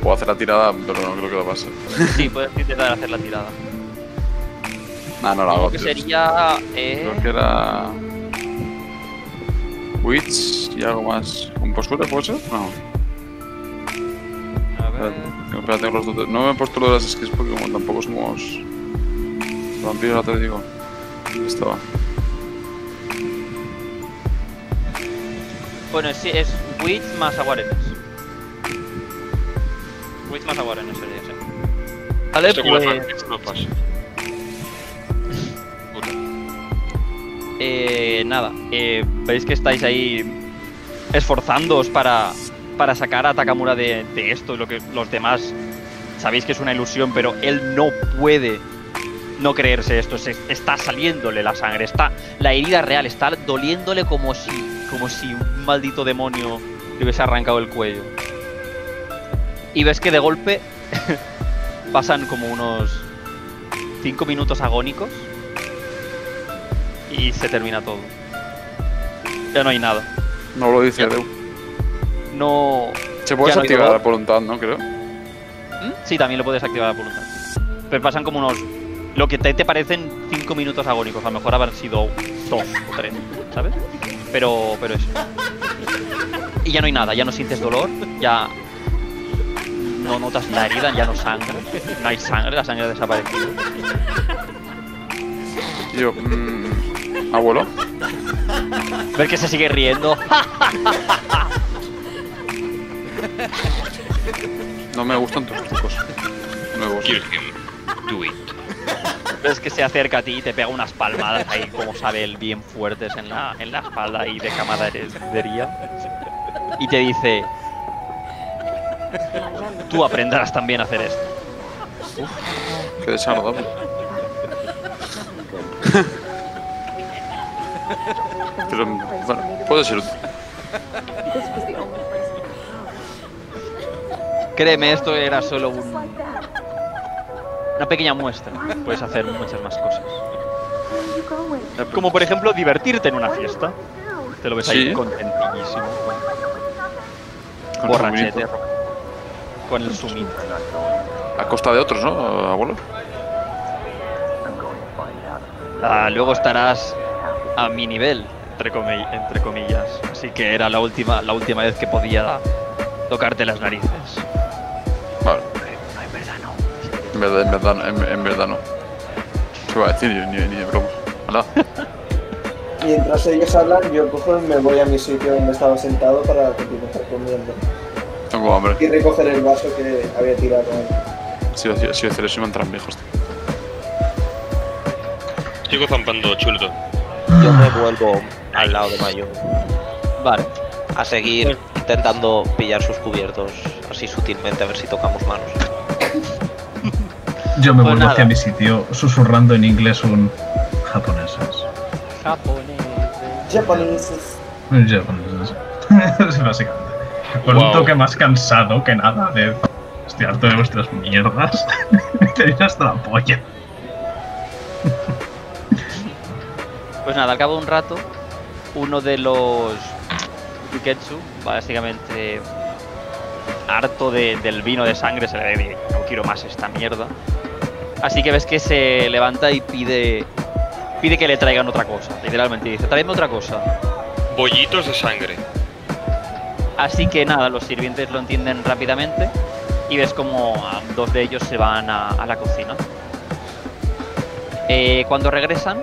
Puedo hacer la tirada, pero no creo que lo pase. Sí, puedes intentar hacer la tirada. Ah, no la hago. Lo que sería... Eh... Creo que era... Witch y algo más. ¿Un postura puede ser? No. A ver... Espera, tengo los dos... No me he puesto lo de las skills porque como tampoco somos... vampiros atléticos. Listo. Bueno, sí, es Witch más awareness. Witch más awareness sería, sí. Vale, esto pues... No pasa. Puta. Eh, nada, eh, veis que estáis ahí esforzándoos para, para sacar a Takamura de, de esto, lo que los demás sabéis que es una ilusión, pero él no puede... No creerse esto, se está saliéndole la sangre, está la herida real, está doliéndole como si, como si un maldito demonio le hubiese arrancado el cuello. Y ves que de golpe pasan como unos cinco minutos agónicos y se termina todo. Ya no hay nada. No lo dice Adeu. No... Se puede activar la voluntad, ¿no? Creo. ¿Mm? Sí, también lo puedes activar la voluntad. Pero pasan como unos... Lo que te, te parecen cinco minutos agónicos, a lo mejor habrán sido dos o tres, ¿sabes? Pero, pero eso. Y ya no hay nada, ya no sientes dolor, ya no notas la herida, ya no sangre, no hay sangre, la sangre ha desaparecido. Yo, mmm, abuelo. Ver que se sigue riendo. No me gustan tus trucos. No me gustan. Do it. Ves que se acerca a ti y te pega unas palmadas ahí, como sabe él, bien fuertes en la, en la espalda y de camaradería. Y te dice: tú aprenderás también a hacer esto. Uf, qué desagradable. Pero, bueno, puede ser. Créeme, esto era solo un... una pequeña muestra. Puedes hacer muchas más cosas. Como por ejemplo, divertirte en una fiesta. Te lo ves ahí, ¿sí?, contentísimo. Con borrachete. Con el sumito. A costa de otros, ¿no, abuelo? Ah, luego estarás a mi nivel, entre, comi- entre comillas. Así que era la última, la última vez que podía tocarte las narices. Vale. No, en verdad no. En verdad, en verdad, en, en verdad no. ¿Qué va a decir? Yo, ni, ni de broma. Hola. Mientras ellos hablan, yo cojo y me voy a mi sitio donde estaba sentado para continuar comiendo. Tengo hambre. Y recoger el vaso que había tirado. Sí, sí, sí, hacer eso y me entran viejos, tío. Sigo zampando, chulo. Yo me vuelvo al lado de Mayumi. Vale. A seguir intentando pillar sus cubiertos, así sutilmente, a ver si tocamos manos. Yo me pues vuelvo nada. hacia mi sitio, susurrando en inglés un... japoneses. Japoneses. Japoneses. Japoneses. Básicamente. Con wow. un toque más cansado que nada de... Estoy harto de vuestras mierdas. Me tenéis hasta la polla. Pues nada, al cabo de un rato, uno de los Jikiketsu, básicamente harto de, del vino de sangre, se le ve, no quiero más esta mierda. Así que ves que se levanta y pide pide que le traigan otra cosa, literalmente dice, tráeme otra cosa. Bollitos de sangre. Así que nada, los sirvientes lo entienden rápidamente y ves como dos de ellos se van a, a la cocina. Eh, cuando regresan,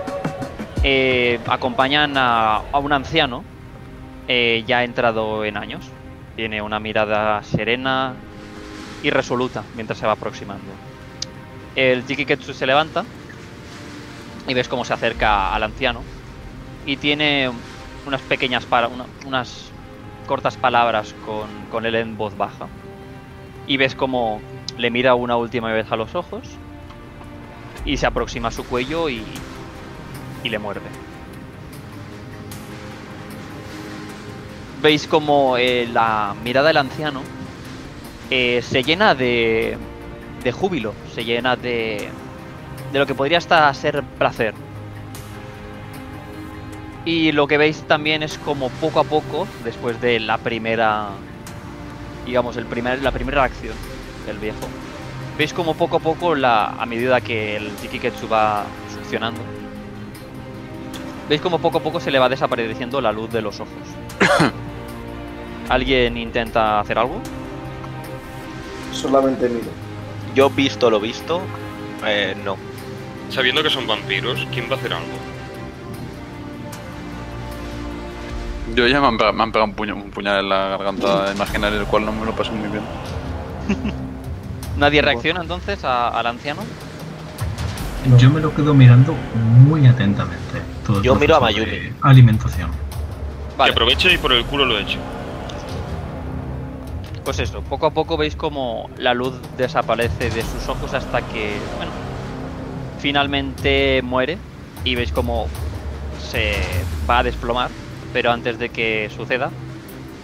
Eh, acompañan a, a un anciano eh, ya entrado en años. Tiene una mirada serena y resoluta mientras se va aproximando. El Jikiketsu se levanta y ves cómo se acerca al anciano y tiene unas pequeñas para, una, unas cortas palabras con, con él en voz baja y ves cómo le mira una última vez a los ojos y se aproxima a su cuello y y le muerde. Veis como eh, la mirada del anciano eh, se llena de, de júbilo, se llena de, de lo que podría hasta ser placer. Y lo que veis también es como poco a poco, después de la primera, digamos, el primer, la primera acción del viejo, veis como poco a poco, la, a medida que el Jikiketsu va succionando, veis como poco a poco se le va desapareciendo la luz de los ojos. ¿Alguien intenta hacer algo? Solamente miro. Yo visto lo visto, eh, no. Sabiendo que son vampiros, ¿quién va a hacer algo? Yo ya me han, me han pegado un, puño, un puñal en la garganta imaginaria, el cual no me lo paso muy bien. ¿Nadie reacciona entonces a, al anciano? Yo me lo quedo mirando muy atentamente. Todo Yo miro a Mayumi. Alimentación. Vale. Que aproveche y por el culo lo he hecho. Pues eso, poco a poco veis como la luz desaparece de sus ojos hasta que, bueno, finalmente muere y veis como se va a desplomar, pero antes de que suceda,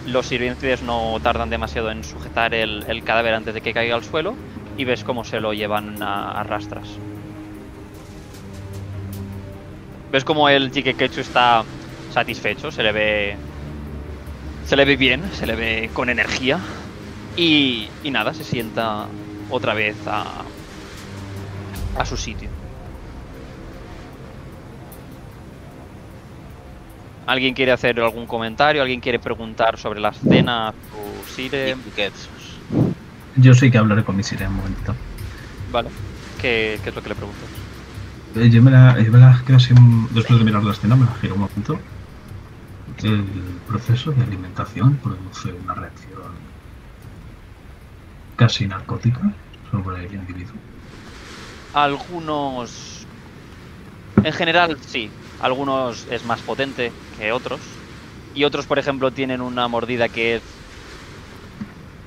los sirvientes no tardan demasiado en sujetar el, el cadáver antes de que caiga al suelo y ves cómo se lo llevan a, a rastras. Ves como el Jikiketsu está satisfecho, se le ve se le ve bien, se le ve con energía y, y nada, se sienta otra vez a, a su sitio. ¿Alguien quiere hacer algún comentario? ¿Alguien quiere preguntar sobre la cena? ¿Tu Sire? Yo sí que hablaré con mi Sire en un momentito. Vale, ¿qué, qué es lo que le preguntas? Yo me la, yo me la quedo así, después de mirar la escena, me la giro un momento. El proceso de alimentación produce una reacción casi narcótica sobre el individuo. Algunos... En general, sí. Algunos es más potente que otros. Y otros, por ejemplo, tienen una mordida que es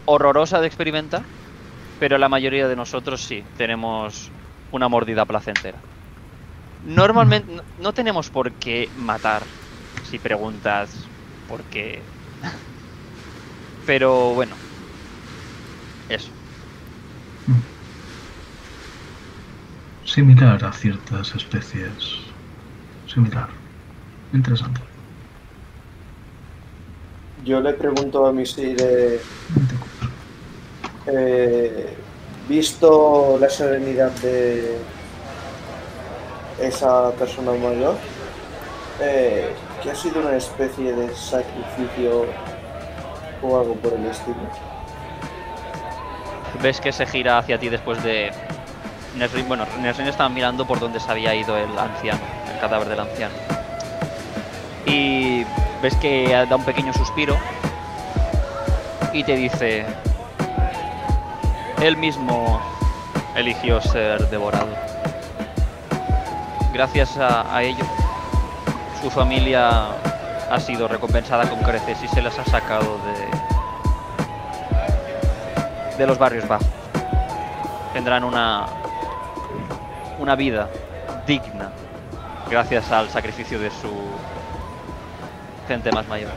horrorosa de experimentar. pero la mayoría de nosotros sí tenemos una mordida placentera. Normalmente no, no tenemos por qué matar, si preguntas por qué. Pero bueno, eso. Similar a ciertas especies. Similar. Interesante. Yo le pregunto a Missy de... Eh, visto la serenidad de esa persona mayor, eh, que ha sido una especie de sacrificio o algo por el estilo. Ves que se gira hacia ti después de... Nesrin, bueno, Nesrin estaba mirando por donde se había ido el anciano, el cadáver del anciano. Y ves que da un pequeño suspiro y te dice... Él mismo eligió ser devorado. Gracias a, a ello, su familia ha sido recompensada con creces y se las ha sacado de, de los barrios bajos. Tendrán una, una vida digna gracias al sacrificio de su gente más mayor,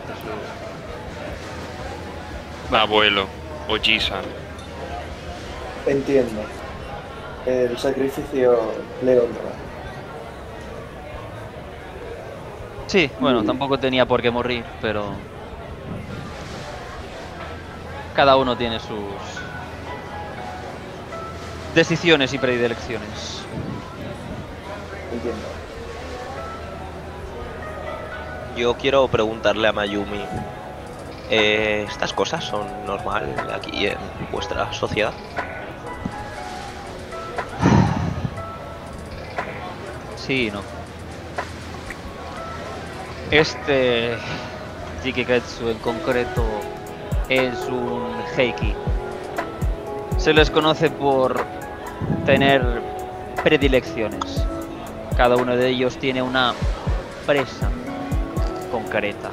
de su... abuelo o Jisan. Entiendo. El sacrificio le honra. Sí, bueno, tampoco tenía por qué morir, pero... Cada uno tiene sus... decisiones y predilecciones. Entiendo. Yo quiero preguntarle a Mayumi... Eh, ¿estas cosas son normal aquí en vuestra sociedad? Sí, no. Este Jikiketsu en concreto es un Heiki. Se les conoce por tener predilecciones. Cada uno de ellos tiene una presa concreta.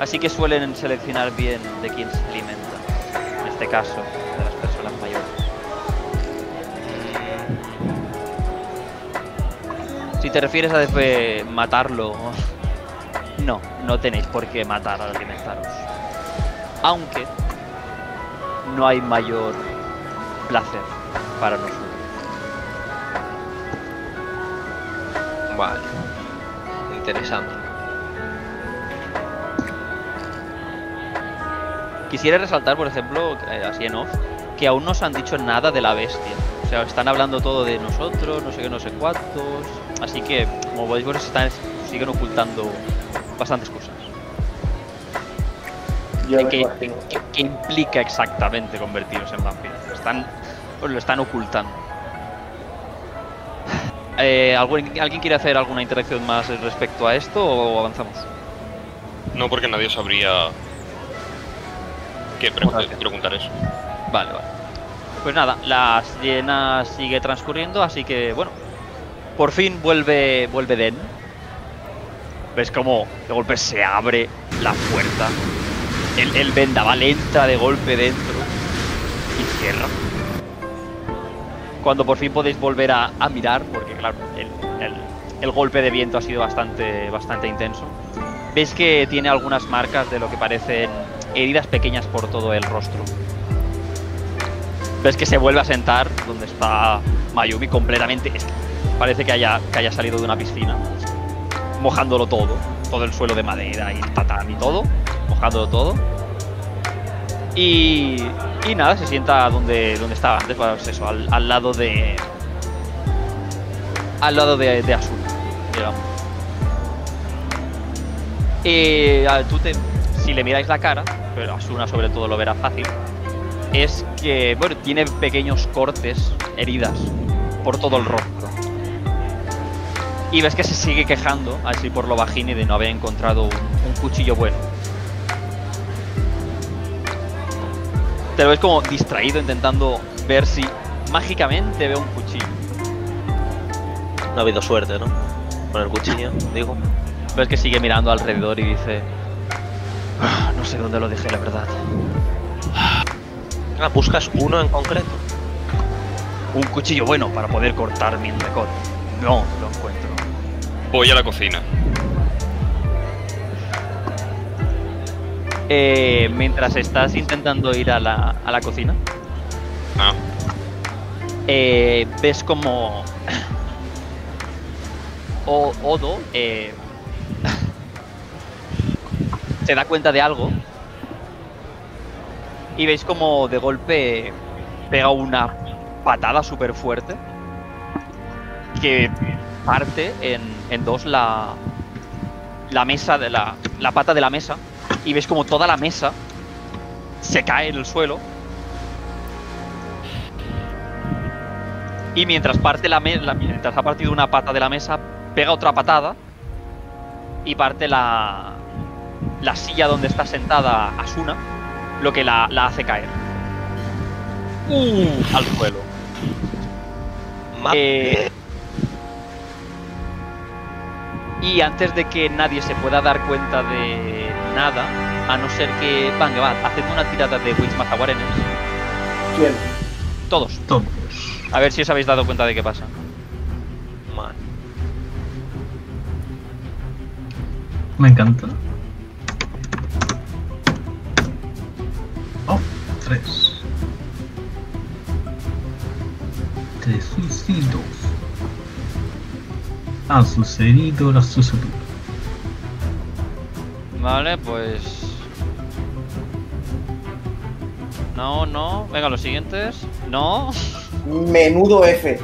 Así que suelen seleccionar bien de quién se alimenta. En este caso, de las personas mayores. Si te refieres a después matarlo, no, no tenéis por qué matar al alimentaros. Aunque no hay mayor placer para nosotros. Vale, interesante. Quisiera resaltar, por ejemplo, así en off, que aún no os han dicho nada de la bestia. O sea, están hablando todo de nosotros, no sé qué, no sé cuántos... Así que, como podéis ver, están, siguen ocultando bastantes cosas. ¿Qué, qué, ¿Qué implica exactamente convertirlos en vampiros? Están, pues lo están ocultando. Eh, ¿algún, ¿Alguien quiere hacer alguna interacción más respecto a esto o avanzamos? No, porque nadie sabría qué preguntar, preguntar eso. Vale, vale. Pues nada, la escena sigue transcurriendo, así que, bueno... Por fin vuelve vuelve Den. ¿Ves cómo de golpe se abre la puerta? El, el vendaval entra de golpe dentro y cierra. Cuando por fin podéis volver a, a mirar, porque claro, el, el, el golpe de viento ha sido bastante, bastante intenso. Veis que tiene algunas marcas de lo que parecen heridas pequeñas por todo el rostro. Ves que se vuelve a sentar donde está Mayumi completamente... Parece que haya, que haya salido de una piscina, mojándolo todo, todo el suelo de madera y el tatami, todo, mojándolo todo. Y, y nada, se sienta donde, donde estaba antes, pues eso, al, al lado de... Al lado de, de Asuna, digamos. Eh, a ver, tú te, si le miráis la cara, pero Asuna sobre todo lo verá fácil, es que, bueno, tiene pequeños cortes, heridas, por todo el rostro. Y ves que se sigue quejando, así por lo bajín, y de no haber encontrado un, un cuchillo bueno. Te lo ves como distraído, intentando ver si mágicamente veo un cuchillo. No ha habido suerte, ¿no? Con el cuchillo, digo. Ves que sigue mirando alrededor y dice... Ah, no sé dónde lo dejé, la verdad. Ah, ¿buscas uno en concreto? un cuchillo bueno para poder cortar mi entrecot. No lo encuentro. Voy a la cocina. Eh, mientras estás intentando ir a la, a la cocina, ah. eh, ves como o, Odo eh, se da cuenta de algo y veis como de golpe pega una patada súper fuerte que parte en, en dos la, la mesa de la, la pata de la mesa. Y ves como toda la mesa se cae en el suelo. Y mientras parte la, me la mientras ha partido una pata de la mesa, pega otra patada y parte la, la silla donde está sentada Asuna, lo que la, la hace caer uh, al suelo. Eh, y antes de que nadie se pueda dar cuenta de nada, a no ser que... Van, va, haced una tirada de Witch Mazaguarenes. ¿Quién? Todos. Todos. A ver si os habéis dado cuenta de qué pasa. Man. Me encanta. Oh, tres. Tres suicidios. Han sucedido las suceduras. Vale, pues... No, no... Venga, los siguientes... No... Menudo F.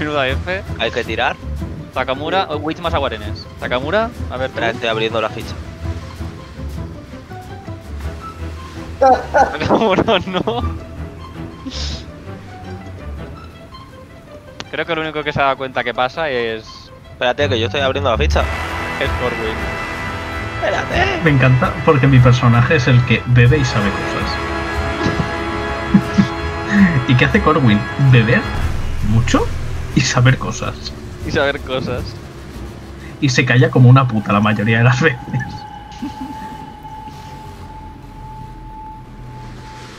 Menuda F. Hay que tirar. Takamura... Oh, Witch más aguarenes. Takamura... A ver, espera, estoy abriendo la ficha. Takamura, no... Creo que lo único que se da cuenta que pasa es... Espérate, que yo estoy abriendo la ficha. Es Corwin. Espérate. Me encanta porque mi personaje es el que bebe y sabe cosas. ¿Y qué hace Corwin? Beber mucho y saber cosas. Y saber cosas. Y se calla como una puta la mayoría de las veces.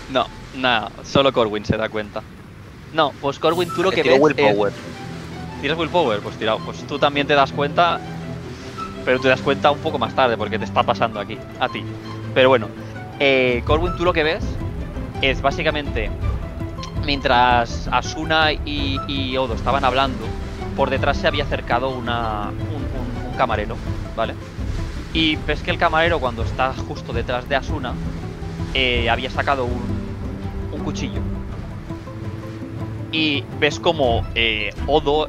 No, nada, solo Corwin se da cuenta. No, pues Corwin, tú lo que ves willpower. Es... ¿Tiras willpower? Pues tirado. Pues tú también te das cuenta... Pero te das cuenta un poco más tarde porque te está pasando aquí, a ti. Pero bueno, eh, Corwin, tú lo que ves es básicamente mientras Asuna y, y Odo estaban hablando, por detrás se había acercado una, un, un, un camarero, ¿vale? Y ves que el camarero, cuando está justo detrás de Asuna, eh, había sacado un, un cuchillo. Y ves como eh, Odo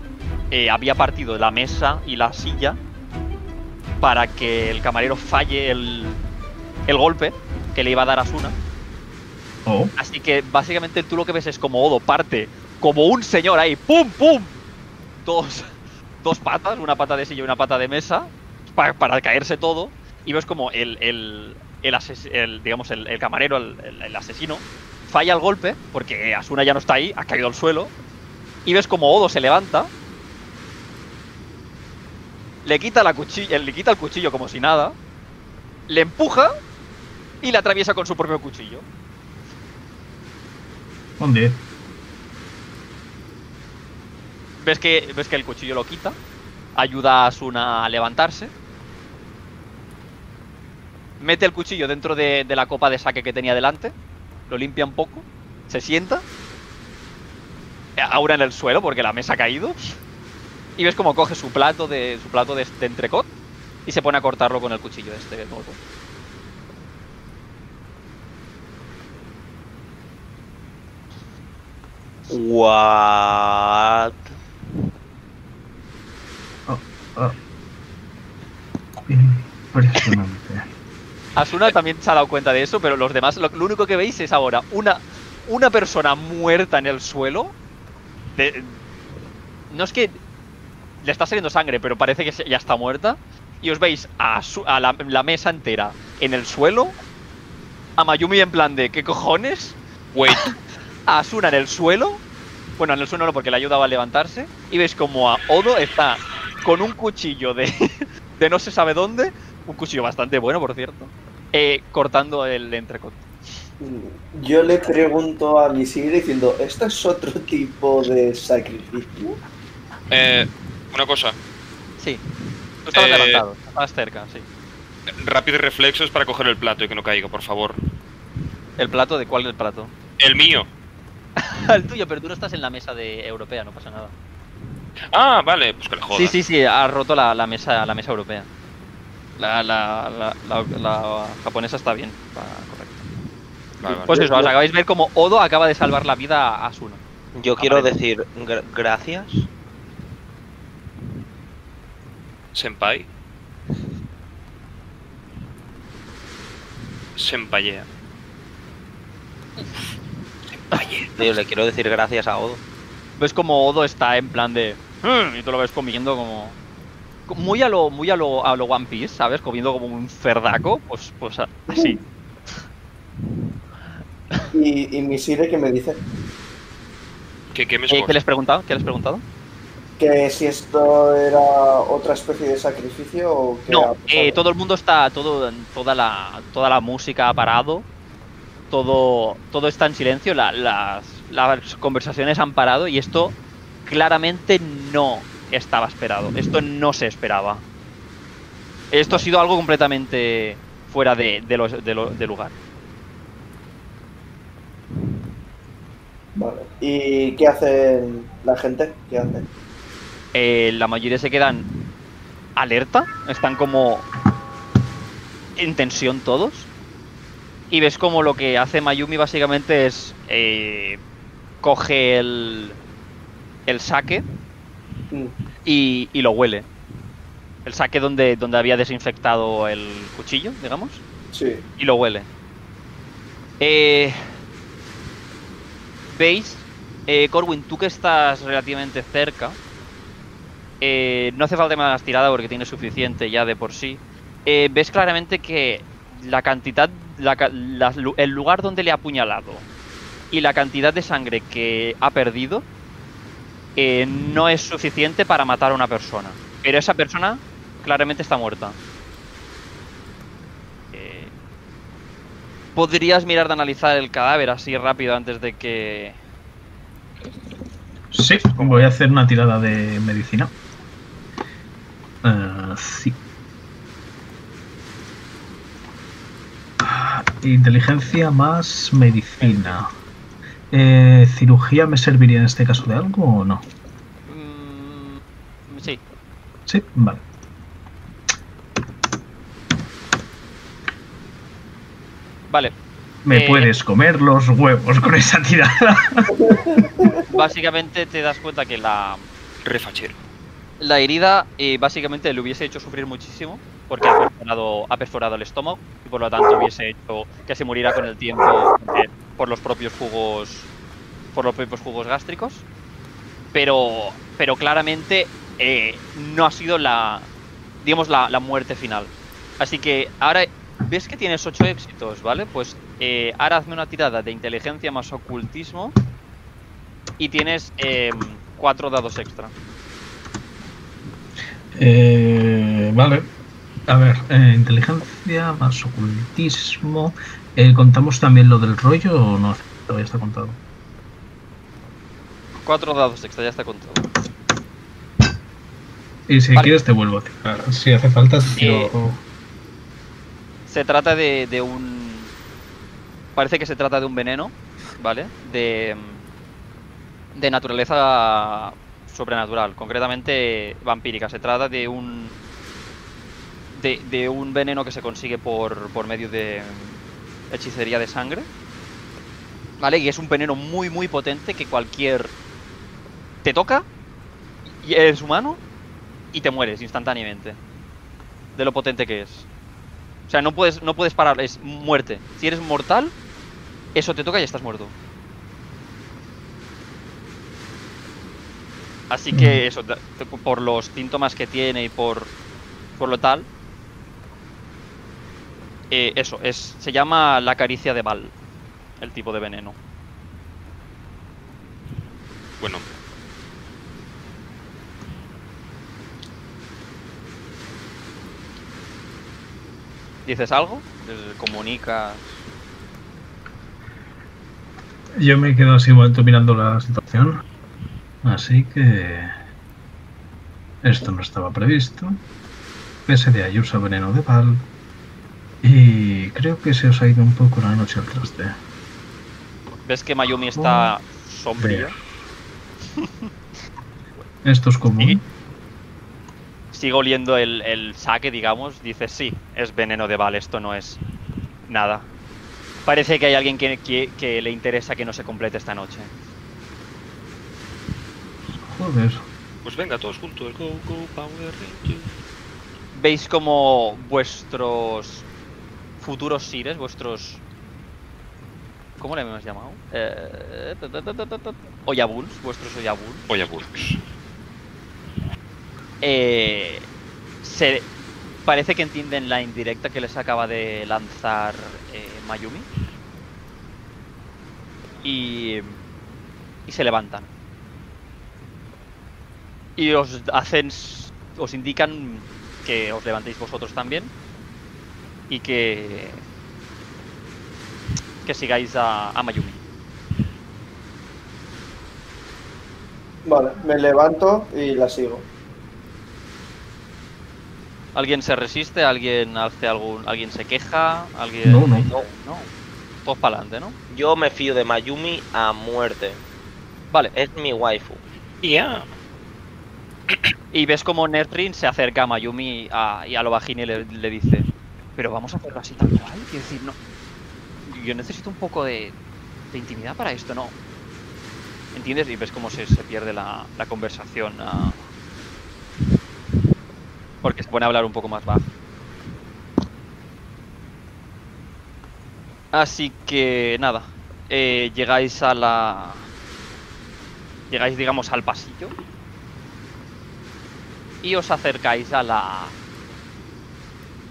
eh, había partido la mesa y la silla para que el camarero falle el, el golpe que le iba a dar a Asuna. Oh. Así que básicamente tú lo que ves es como Odo parte como un señor ahí, ¡pum, pum! Dos, dos patas, una pata de silla y una pata de mesa, para, para caerse todo. Y ves como el, el, el, ases, el, digamos, el, el camarero, el, el, el asesino, falla el golpe, porque Asuna ya no está ahí, ha caído al suelo. Y ves como Odo se levanta. Le quita, la cuchilla, le quita el cuchillo como si nada, le empuja y la atraviesa con su propio cuchillo. ¿Dónde? ¿Ves que, ves que el cuchillo lo quita? Ayuda a Asuna a levantarse. Mete el cuchillo dentro de, de la copa de sake que tenía delante. Lo limpia un poco. Se sienta. Ahora en el suelo porque la mesa ha caído. Y ves como coge su plato de su plato de, de entrecot y se pone a cortarlo con el cuchillo de este nuevo. What? Oh, oh. Impresionante. Asuna también se ha dado cuenta de eso, pero los demás lo, lo único que veis es ahora una una persona muerta en el suelo. De, no es que le está saliendo sangre, pero parece que ya está muerta. Y os veis a, su, a la, la mesa entera en el suelo. A Mayumi en plan de ¿qué cojones? Wait. A Asuna en el suelo. Bueno, en el suelo no, porque le ayudaba a levantarse. Y veis como a Odo está con un cuchillo de, de no se sabe dónde. Un cuchillo bastante bueno, por cierto. Eh, cortando el entrecot. Yo le pregunto a mi Siri diciendo, ¿esto es otro tipo de sacrificio? Eh, una cosa. Sí. Tú estabas eh, levantado, estabas cerca, sí. Rápido y reflexos para coger el plato y que no caiga, por favor. ¿El plato? ¿De cuál el plato? El mío. El tuyo, pero tú no estás en la mesa de europea, no pasa nada. Ah, vale, pues que le jodas. Sí, sí, sí, ha roto la, la, mesa, la mesa europea. La, la, la, la, la, la japonesa está bien, está correcto. Vale, vale. Pues eso, os acabáis de ver como Odo acaba de salvar la vida a Asuna. Yo quiero decir, gr gracias. Senpai. Senpaiea. Senpaiea. Tío, le quiero decir gracias a Odo. Ves como Odo está en plan de... Y tú lo ves comiendo como... Muy a lo, muy a lo, a lo One Piece, ¿sabes? Comiendo como un cerdaco, pues, pues así. Y, y mi Sire que me dice... ¿Qué, qué, me ¿Qué, ¿Qué les he preguntado? ¿Qué les he preguntado? Que si esto era otra especie de sacrificio o que... No, eh, todo el mundo está... Todo, toda, la, toda la música ha parado. Todo, todo está en silencio. La, las, las conversaciones han parado y esto claramente no estaba esperado. Esto no se esperaba. Esto ha sido algo completamente fuera de, de, lo, de, lo, de lugar. Vale. ¿Y qué hace la gente? ¿Qué hacen? Eh, la mayoría se quedan alerta, están como en tensión todos. Y ves como lo que hace Mayumi básicamente es... Eh, coge el... el sake y, y lo huele. El sake donde, donde había desinfectado el cuchillo, digamos. Sí. Y lo huele. Eh... ¿Veis? Eh, Corwin, tú que estás relativamente cerca, eh, no hace falta más tirada porque tienes suficiente ya de por sí. Eh, ves claramente que la cantidad, la, la, el lugar donde le ha apuñalado y la cantidad de sangre que ha perdido eh, no es suficiente para matar a una persona. Pero esa persona claramente está muerta. ¿Podrías mirar de analizar el cadáver así rápido antes de que...? Sí, voy a hacer una tirada de medicina. Uh, sí. Inteligencia más medicina. Eh, ¿Cirugía me serviría en este caso de algo o no? Mm, sí. Sí, vale. Vale. Me eh, puedes comer los huevos con esa tirada. Básicamente te das cuenta que la... Refachero. La herida eh, básicamente le hubiese hecho sufrir muchísimo porque ha perforado, ha perforado el estómago y por lo tanto hubiese hecho que se muriera con el tiempo eh, por los propios jugos por los propios jugos gástricos. Pero, pero claramente eh, no ha sido la, digamos, la, la muerte final. Así que ahora... ¿Ves que tienes ocho éxitos, vale? Pues eh, ahora hazme una tirada de inteligencia más ocultismo y tienes eh, cuatro dados extra. Eh, vale. A ver, eh, inteligencia más ocultismo. Eh, ¿Contamos también lo del rollo o no? Todavía está contado. Cuatro dados extra, ya está contado. Y si vale. Quieres te vuelvo a tirar. Si hace falta, tiro... Eh... Se trata de, de un... Parece que se trata de un veneno, ¿vale? De, de naturaleza sobrenatural, concretamente vampírica. Se trata de un... De, de un veneno que se consigue por, por medio de hechicería de sangre, ¿vale? Y es un veneno muy, muy potente que cualquier... Te toca, y eres humano, y te mueres instantáneamente. De lo potente que es. O sea, no puedes, no puedes parar, es muerte. Si eres mortal, eso te toca y estás muerto. Así que eso, por los síntomas que tiene y por, por lo tal... Eh, eso, es, se llama la caricia de Val, el tipo de veneno. Bueno. ¿Dices algo? ¿Comunicas? Yo me quedo así un momento mirando la situación. Así que... esto no estaba previsto. P S D A y usa veneno de pal. Y creo que se os ha ido un poco la noche al traste. ¿Ves que Mayumi está sombría? Esto es común. ¿Sí? Sigo oliendo el, el saque, digamos. Dice, sí, es veneno de bala, esto no es nada. Parece que hay alguien que, que, que le interesa que no se complete esta noche. Joder. Pues venga, todos juntos. Go, go, Power Ranger. Veis como vuestros futuros sires, vuestros... ¿cómo le hemos llamado? Eh... Oyabuls, vuestros Oyabuls. Oyabuls. Eh, se, parece que entienden la indirecta que les acaba de lanzar eh, Mayumi. Y, y se levantan. Y os hacen, os indican que os levantéis vosotros también. Y que, que sigáis a, a Mayumi. Vale, me levanto y la sigo. ¿Alguien se resiste? ¿Alguien hace algún? ¿Alguien se queja? ¿Alguien? No, no, no. no. Todos para adelante, ¿no? Yo me fío de Mayumi a muerte. Vale. Es mi waifu. Ya. Yeah. Y ves como Nerrin se acerca a Mayumi a, y a lo bajín y le, le dice, pero vamos a hacerlo así tal cual. Quiero decir, no. Yo necesito un poco de, de intimidad para esto, ¿no? ¿Entiendes? Y ves cómo se, se pierde la, la conversación. Uh, Porque se pone a hablar un poco más bajo. Así que nada. Eh, llegáis a la... llegáis, digamos, al pasillo. Y os acercáis a la...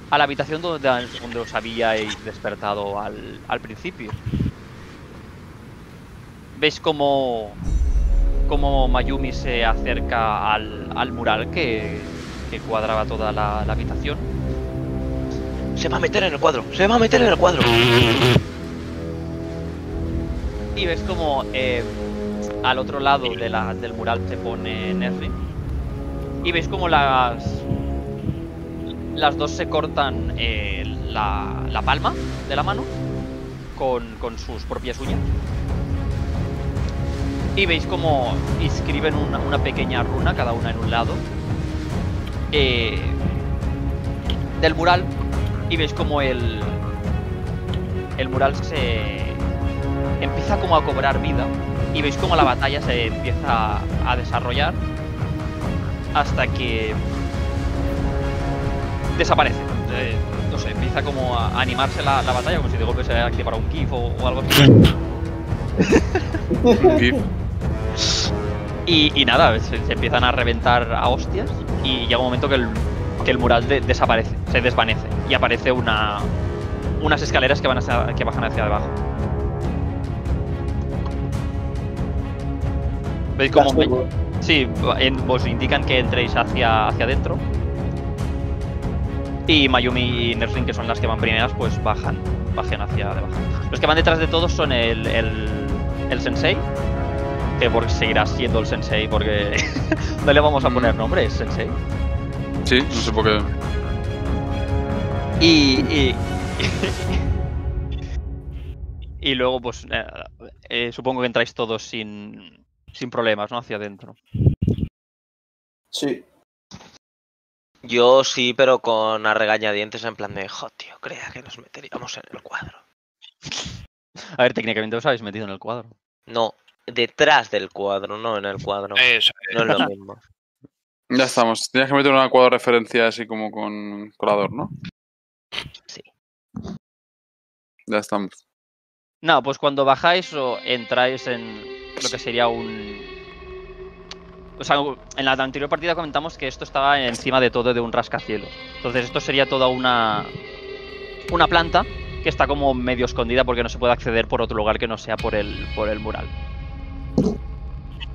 a la habitación donde, donde os habíais despertado al, al principio. Veis cómo... cómo Mayumi se acerca al, al mural que... que cuadraba toda la, la habitación. Se va a meter en el cuadro, se va a meter en el cuadro. Y ves como eh, al otro lado de la, del mural se pone Nerri. Y veis como las las dos se cortan eh, la, la palma de la mano con, con sus propias uñas. Y veis como inscriben una, una pequeña runa, cada una en un lado. Eh, del mural. Y veis como el el mural se empieza como a cobrar vida y veis como la batalla se empieza a, a desarrollar hasta que desaparece. Eh, no sé, empieza como a animarse la, la batalla, como si de golpe se activara un gif o, o algo así. Un gif. Y, y nada, se, se empiezan a reventar a hostias. Y llega un momento que el, que el mural de, desaparece, se desvanece y aparece una, unas escaleras que, van hacia, que bajan hacia abajo. ¿Veis cómo? Me, sí, en, os indican que entréis hacia, hacia adentro. Y Mayumi y Nersin, que son las que van primeras, pues bajan, bajan hacia abajo. Los que van detrás de todos son el, el, el sensei. Que porque seguirá siendo el sensei, porque no le vamos a poner nombre, es sensei. Sí, no sé por qué. Y... y, y luego, pues, eh, eh, supongo que entráis todos sin, sin problemas, ¿no? Hacia adentro. Sí. Yo sí, pero con a regañadientes en plan de, jo, tío, creía que nos meteríamos en el cuadro. A ver, técnicamente os habéis metido en el cuadro. No. Detrás del cuadro, no en el cuadro. Eso, no es lo mismo. Ya estamos. Tienes que meter un cuadro de referencia así como con colador, ¿no? Sí. Ya estamos. No, pues cuando bajáis o entráis en lo que sería un... o sea, en la anterior partida comentamos que esto estaba encima de todo de un rascacielos. Entonces esto sería toda una... una planta que está como medio escondida porque no se puede acceder por otro lugar que no sea por el, por el mural.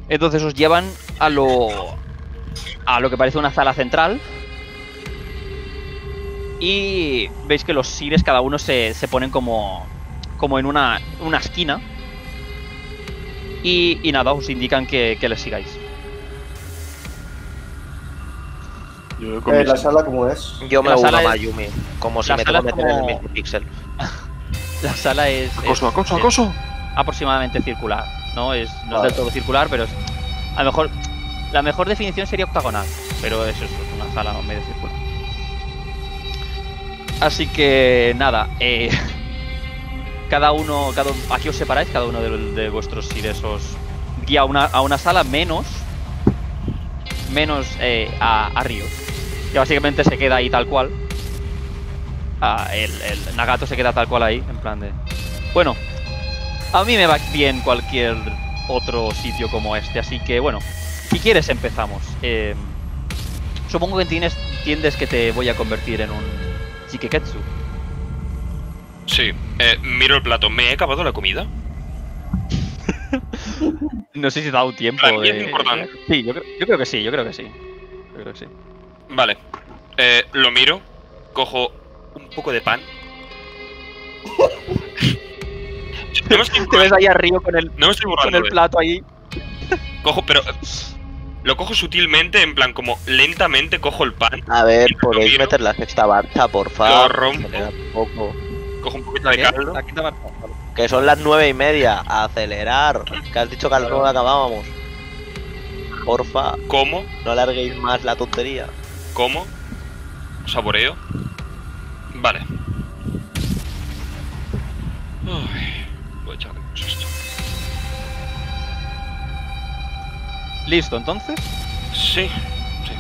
Entonces os llevan a lo a lo que parece una sala central y veis que los sires cada uno se, se ponen como como en una, una esquina Y, y nada, os indican que, que les sigáis. Yo eh, ¿La sala cómo es? Yo me uno a Mayumi, como si me tengo que meter en el mismo píxel. La sala es... Acoso, acoso, acoso. Aproximadamente circular, ¿no? Es, no vale. es del todo circular, pero es... A lo mejor... La mejor definición sería octagonal, pero eso es una sala medio circular. Así que nada, eh, cada uno, cada aquí os separáis, cada uno de, de vuestros iresos guía a una, a una sala menos, menos eh, a, a Río, que básicamente se queda ahí tal cual. Ah, el, el Nagato se queda tal cual ahí, en plan de... Bueno, a mí me va bien cualquier otro sitio como este, así que bueno... Si quieres empezamos. Eh, supongo que tienes, entiendes que te voy a convertir en un Jikiketsu. Sí. Eh, miro el plato. ¿Me he acabado la comida? No sé si te ha dado tiempo. ¿Es eh, importante? Eh, sí, yo, yo creo que sí, yo creo que sí. Yo creo que sí. Vale. Eh, lo miro. Cojo un poco de pan. No me estoy... Te ves ahí arriba con el, no me estoy con el plato ahí. Cojo, pero... Lo cojo sutilmente, en plan, como lentamente cojo el pan. A ver, podéis meter la cesta barza, por favor. Lo rompo. Cojo un poquito de caldo. Que son las nueve y media. Acelerar. Que has dicho que a las nueve acabábamos. Porfa. ¿Cómo? No alarguéis más la tontería. ¿Cómo? Saboreo. Vale. Uy, voy a echar de menos esto. ¿Listo, entonces? Sí, sí.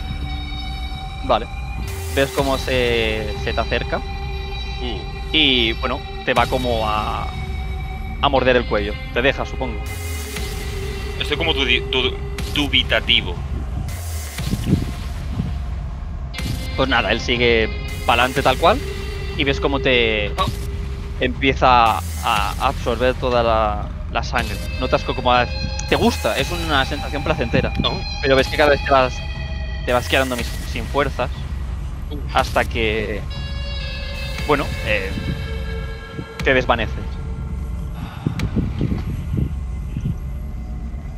Vale. Ves cómo se, se te acerca. Mm. Y, bueno, te va como a... a morder el cuello. Te deja, supongo. Estoy como du du dubitativo. Pues nada, él sigue pa'lante tal cual. Y ves cómo te... Oh. Empieza a absorber toda la, la sangre. Notas que como... A, te gusta, es una sensación placentera. Oh. Pero ves que cada vez te vas, te vas quedando sin fuerzas. Hasta que... Bueno, eh, te desvaneces.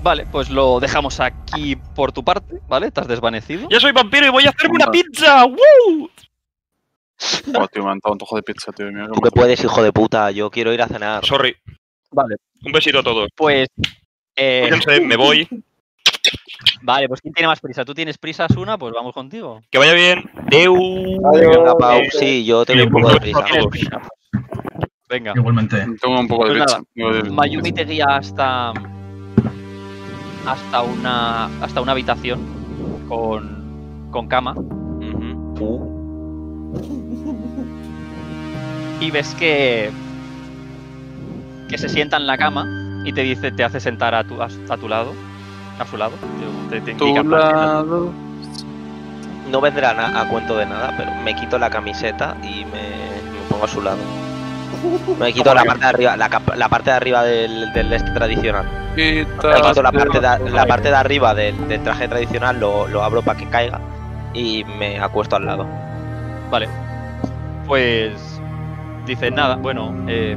Vale, pues lo dejamos aquí por tu parte, ¿vale? Te has desvanecido. ¡Ya soy vampiro y voy a hacerme una pizza! ¡Woo! Oh, tío, me han dado un tojo de pizza, tío. Mira, tú que puedes, hijo de puta. Yo quiero ir a cenar. Sorry. Vale. Un besito a todos. Pues... Eh... Me voy. Vale, pues ¿quién tiene más prisa? ¿Tú tienes prisa, Asuna? Pues vamos contigo. Que vaya bien. Deu. Adiós. Sí, yo tengo un poco de prisa. prisa. Venga. Igualmente. Tengo un poco de prisa. Pues Mayumi te guía hasta hasta una hasta una habitación con con cama. Uh-huh. Y ves que que se sienta en la cama. Y te dice, te hace sentar a tu, a, a tu lado, a su lado. Te, te indica lado. No vendrá a, a cuento de nada, pero me quito la camiseta y me, me pongo a su lado. Me quito la parte de arriba, la, la parte de arriba del, del este tradicional. Me quito la parte de, la parte de arriba del, del traje tradicional, lo, lo abro para que caiga y me acuesto al lado. Vale. Pues dice nada, bueno, eh,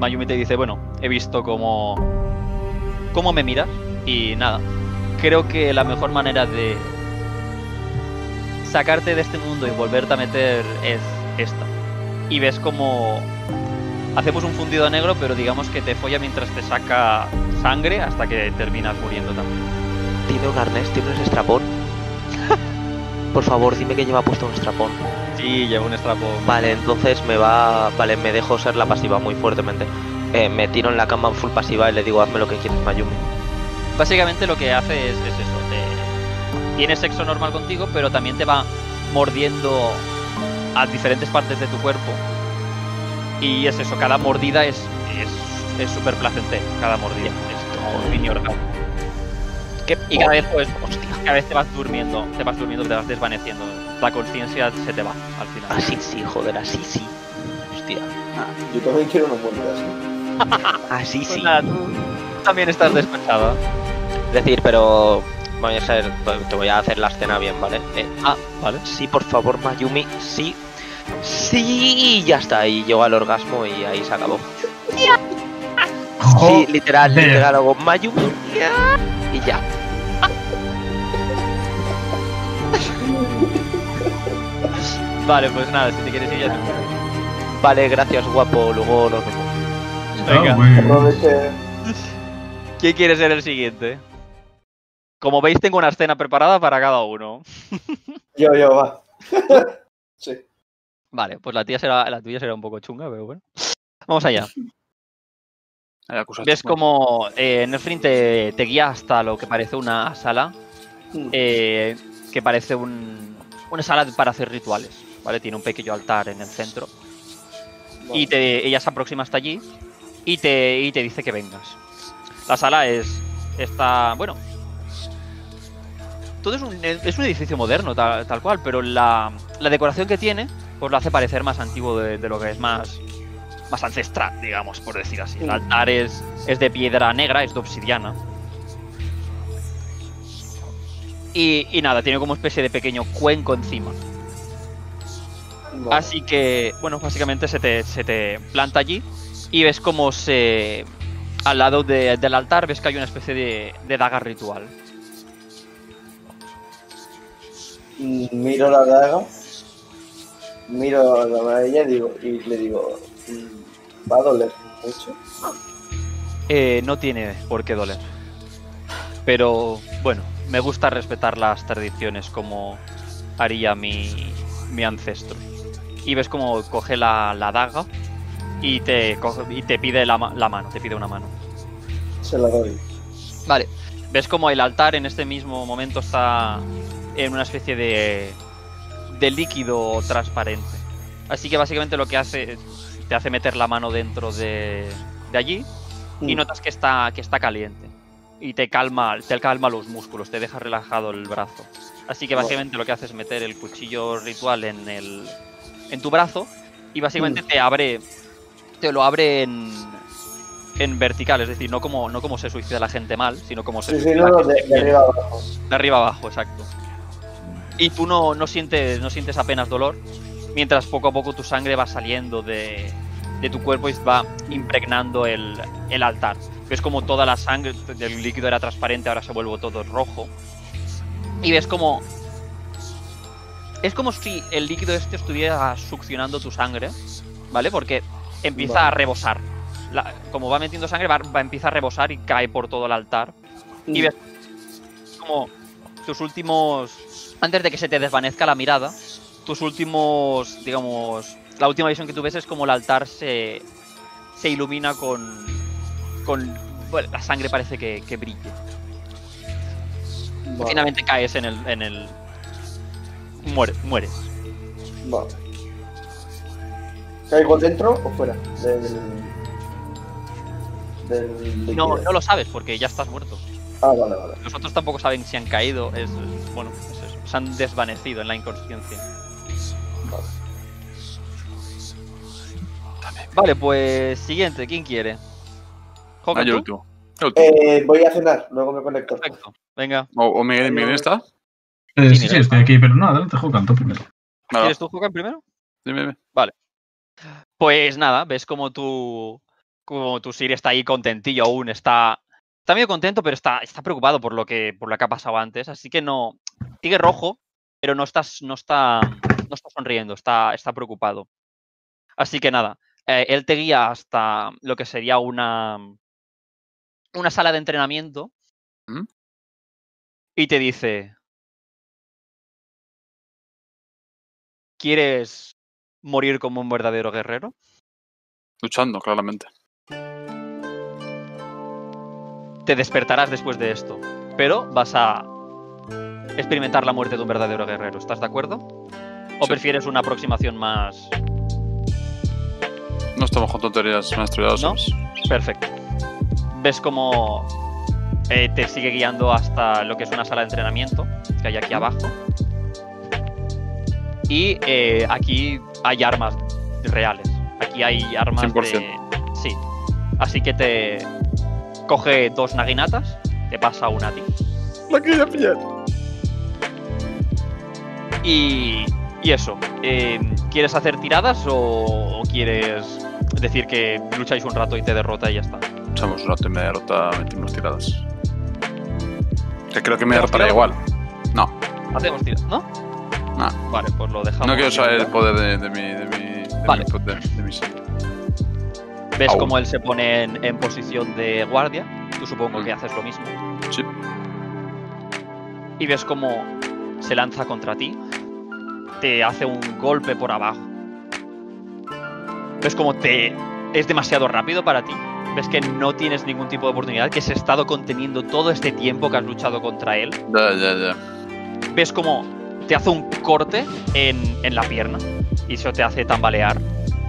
Mayumi te dice, bueno, he visto cómo, cómo me miras y nada, creo que la mejor manera de sacarte de este mundo y volverte a meter es esta. Y ves como hacemos un fundido negro, pero digamos que te folla mientras te saca sangre hasta que terminas muriendo también. Dime un arnés, ¿tienes estrapón? Por favor, dime que lleva puesto un estrapón. Sí, llevo un estrapón. Vale, entonces me va... Vale, me dejo ser la pasiva muy fuertemente. Eh, me tiro en la cama en full pasiva y le digo, hazme lo que quieras, Mayumi. Básicamente lo que hace es, es eso. Te... Tiene sexo normal contigo, pero también te va mordiendo a diferentes partes de tu cuerpo. Y es eso, cada mordida es súper es, es placentera. Cada mordida. Es mini orgasmo. Y cada vez, pues, hostia, cada vez te vas durmiendo, te vas durmiendo, te vas desvaneciendo. La conciencia se te va al final. Así sí, joder, así sí. Hostia. Ah, yo también quiero una muerte así. Así sí. Hola, tú también estás despechado. Es decir, pero voy a hacer, te voy a hacer la escena bien, ¿vale? Eh, ah, vale. Sí, por favor, Mayumi, sí. Sí, y ya está. Y llego al orgasmo y ahí se acabó. Sí, literal, Joder. literal, hago Mayumi y ya. Vale, pues nada, si te quieres ir ya te... Vale, gracias, guapo, luego nos vemos. Venga. Oh, ¿quién quiere ser el siguiente? Como veis, tengo una escena preparada para cada uno. Yo, yo, va. Sí. Vale, pues la tía será, la tuya será un poco chunga, pero bueno. Vamos allá. Ves como eh, Nerfrin te, te guía hasta lo que parece una sala, eh, que parece un, una sala para hacer rituales, ¿vale? Tiene un pequeño altar en el centro. Vale. Y te, ella se aproxima hasta allí y te, y te dice que vengas. La sala es... está... bueno... todo es un, es un edificio moderno, tal, tal cual, pero la, la decoración que tiene pues lo hace parecer más antiguo de, de lo que es, más... más ancestral, digamos, por decir así. El altar es, es de piedra negra, es de obsidiana. Y, y nada, tiene como especie de pequeño cuenco encima. Wow. Así que, bueno, básicamente se te, se te planta allí y ves como se... al lado de, del altar ves que hay una especie de, de daga ritual. Miro la daga, miro la daga digo, y le digo... ¿va a doler mucho? Eh, no tiene por qué doler. Pero, bueno, me gusta respetar las tradiciones como haría mi, mi ancestro. Y ves como coge la, la daga y te, coge, y te pide la, la mano, te pide una mano. Se la doy. Vale, ves como el altar en este mismo momento está en una especie de, de líquido transparente. Así que básicamente lo que hace es... te hace meter la mano dentro de, de allí y notas que está, que está caliente y te calma, te calma los músculos, te deja relajado el brazo. Así que básicamente lo que hace es meter el cuchillo ritual en, el, en tu brazo y básicamente te abre, te lo abre en, en vertical, es decir, no como, no como se suicida la gente mal, sino como se sí, suicida sí, no, la gente de, de arriba abajo. De arriba abajo, exacto. Y tú no, no, sientes, no sientes apenas dolor. Mientras poco a poco tu sangre va saliendo de, de tu cuerpo y va impregnando el, el altar. Ves como toda la sangre del líquido era transparente, ahora se vuelve todo rojo. Y ves como... es como si el líquido este estuviera succionando tu sangre, ¿vale? Porque empieza no. a rebosar. La, como va metiendo sangre, va, va a empezar a rebosar y cae por todo el altar. Y ves como tus últimos... antes de que se te desvanezca la mirada... tus últimos, digamos, la última visión que tú ves es como el altar se, se ilumina con, con bueno, la sangre parece que, que brille. Vale. Finalmente caes en el, en el, muere, mueres. Vale. ¿Caigo dentro o fuera del, del, del... No, no lo sabes porque ya estás muerto. Ah, vale, vale. Los otros tampoco saben si han caído, es, bueno, es eso. Se han desvanecido en la inconsciencia. Vale, pues siguiente, ¿quién quiere? Ah, yo tú. Yo tú. Eh, voy a cenar, luego me conecto. Perfecto, venga. ¿O, o Miguel, Miguel está? Eh, sí, sí, sí, estoy aquí, pero no, adelante, Jokan, tú primero. Nada. ¿Quieres tú, Jokan, primero? Dime, dime. Vale. Pues nada, ves como tu, como tu Siri está ahí contentillo aún, está, está medio contento, pero está, está preocupado por lo, que, por lo que ha pasado antes, así que no, sigue rojo, pero no, estás, no, está, no está sonriendo, está, está preocupado. Así que nada. Eh, él te guía hasta lo que sería una, una sala de entrenamiento. ¿Mm? Y te dice: ¿quieres morir como un verdadero guerrero? Luchando, claramente. Te despertarás después de esto, pero vas a experimentar la muerte de un verdadero guerrero. ¿Estás de acuerdo? ¿O sí. prefieres una aproximación más...? No estamos con tonterías, maestro. ¿No? Perfecto. Ves como eh, te sigue guiando hasta lo que es una sala de entrenamiento que hay aquí abajo. Y eh, aquí hay armas reales. Aquí hay armas cien por cien. De... sí. Así que te coge dos naginatas, te pasa una a ti. La quería pillar. Y... y eso. Eh, ¿Quieres hacer tiradas o, o quieres Es decir, que lucháis un rato y te derrota y ya está. Luchamos un rato y me derrota, metimos tiradas. Que creo que me derrotará igual. No. Hacemos tiradas, ¿no? No. Vale, pues lo dejamos. No quiero saber el poder de, de mi... De mi de vale. Mi poder, de mi ¿Ves Aún. cómo él se pone en, en posición de guardia? Tú supongo mm. que haces lo mismo. Sí. Y ves cómo se lanza contra ti. Te hace un golpe por abajo. Ves como te... Es demasiado rápido para ti. Ves que no tienes ningún tipo de oportunidad, que has estado conteniendo todo este tiempo que has luchado contra él. Ya, ya, ya. Ves como te hace un corte en, en la pierna y eso te hace tambalear.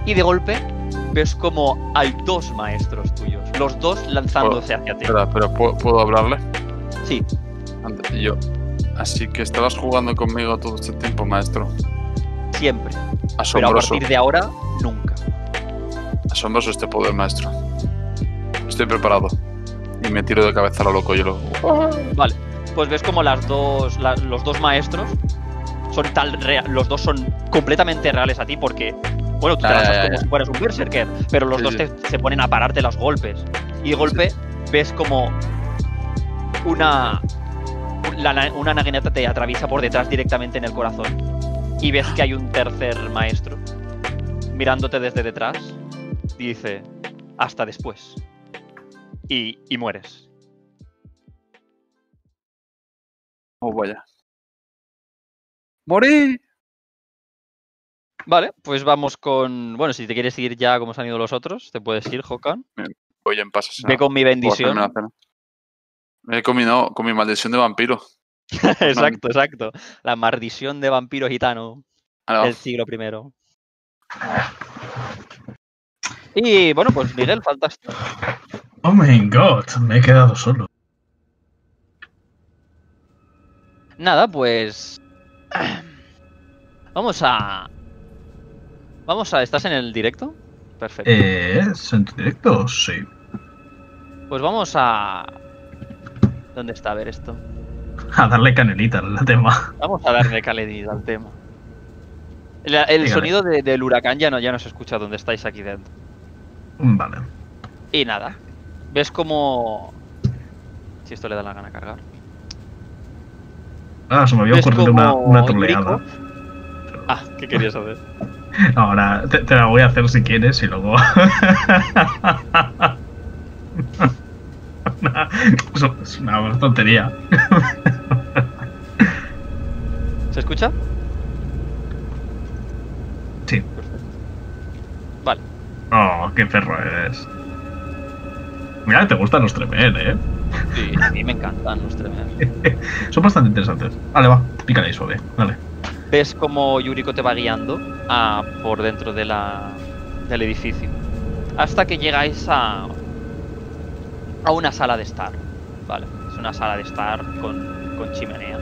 Y de golpe ves como hay dos maestros tuyos, los dos lanzándose hacia ti. Espera, pero ¿puedo, ¿puedo hablarle? Sí. Antes, yo. Así que estabas jugando conmigo todo este tiempo, maestro. Siempre. Asombroso. Pero a partir de ahora, nunca. Asombroso este poder, maestro. Estoy preparado. Y me tiro de cabeza a lo loco, yo lo... Vale. Pues ves como las dos, la, los dos maestros son tal... Rea, los dos son completamente reales a ti porque... Bueno, tú te lanzas eh, como eh, si fueras un berserker, pero los sí, dos te, sí. se ponen a pararte los golpes. Y de golpe sí. ves como una... La, una naginata te atraviesa por detrás directamente en el corazón. Y ves que hay un tercer maestro mirándote desde detrás y dice, hasta después. Y, y mueres. Oh, vaya. ¡Morí! Vale, pues vamos con... Bueno, si te quieres ir ya como se han ido los otros, te puedes ir, Hokan. Voy en paz. Ve con mi bendición. Eh, con, mi, no, con mi maldición de vampiro. Exacto, exacto. La maldición de vampiro gitano ah, no. del siglo primero. Y bueno, pues Miguel, faltas. Oh my god, me he quedado solo. Nada, pues... Vamos a... Vamos a... ¿Estás en el directo? Perfecto. ¿Es en directo? Sí. Pues vamos a... ¿Dónde está? A ver esto. A darle canelita al tema. Vamos a darle canelita al tema. El, el sonido de, del huracán ya no, ya no se escucha donde estáis aquí dentro. Vale. Y nada. ¿Ves cómo...? Si esto le da la gana cargar. Ah, se me había ocurrido una, una troleada. Ah, ¿qué querías hacer? Ahora te, te la voy a hacer si quieres y luego... Una, es una tontería. ¿Se escucha? Sí. Perfecto. Vale. Oh, qué perro eres. Mira, te gustan los Tremere, ¿eh? Sí, a mí me encantan los Tremere. Son bastante interesantes. Vale, va, pícale ahí suave, dale. ¿Ves cómo Yuriko te va guiando a, por dentro de la, del edificio? Hasta que llegáis a... A una sala de estar, vale, es una sala de estar con, con chimenea.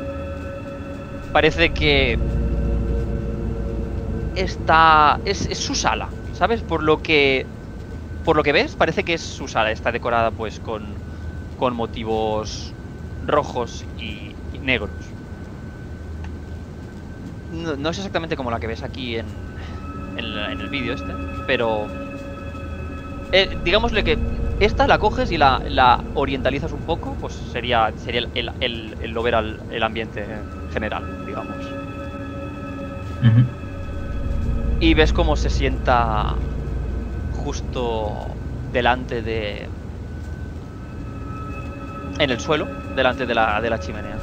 Parece que está... Es, es su sala, ¿sabes? Por lo que por lo que ves, parece que es su sala. Está decorada pues con, con motivos rojos y, y negros. No, no es exactamente como la que ves aquí en, en, la, en el vídeo este, pero... Eh, digámosle que... Esta la coges y la, la orientalizas un poco, pues sería, sería el, el, el overall, el ambiente general, digamos. Uh-huh. Y ves cómo se sienta justo delante de... En el suelo, delante de la, de la chimenea.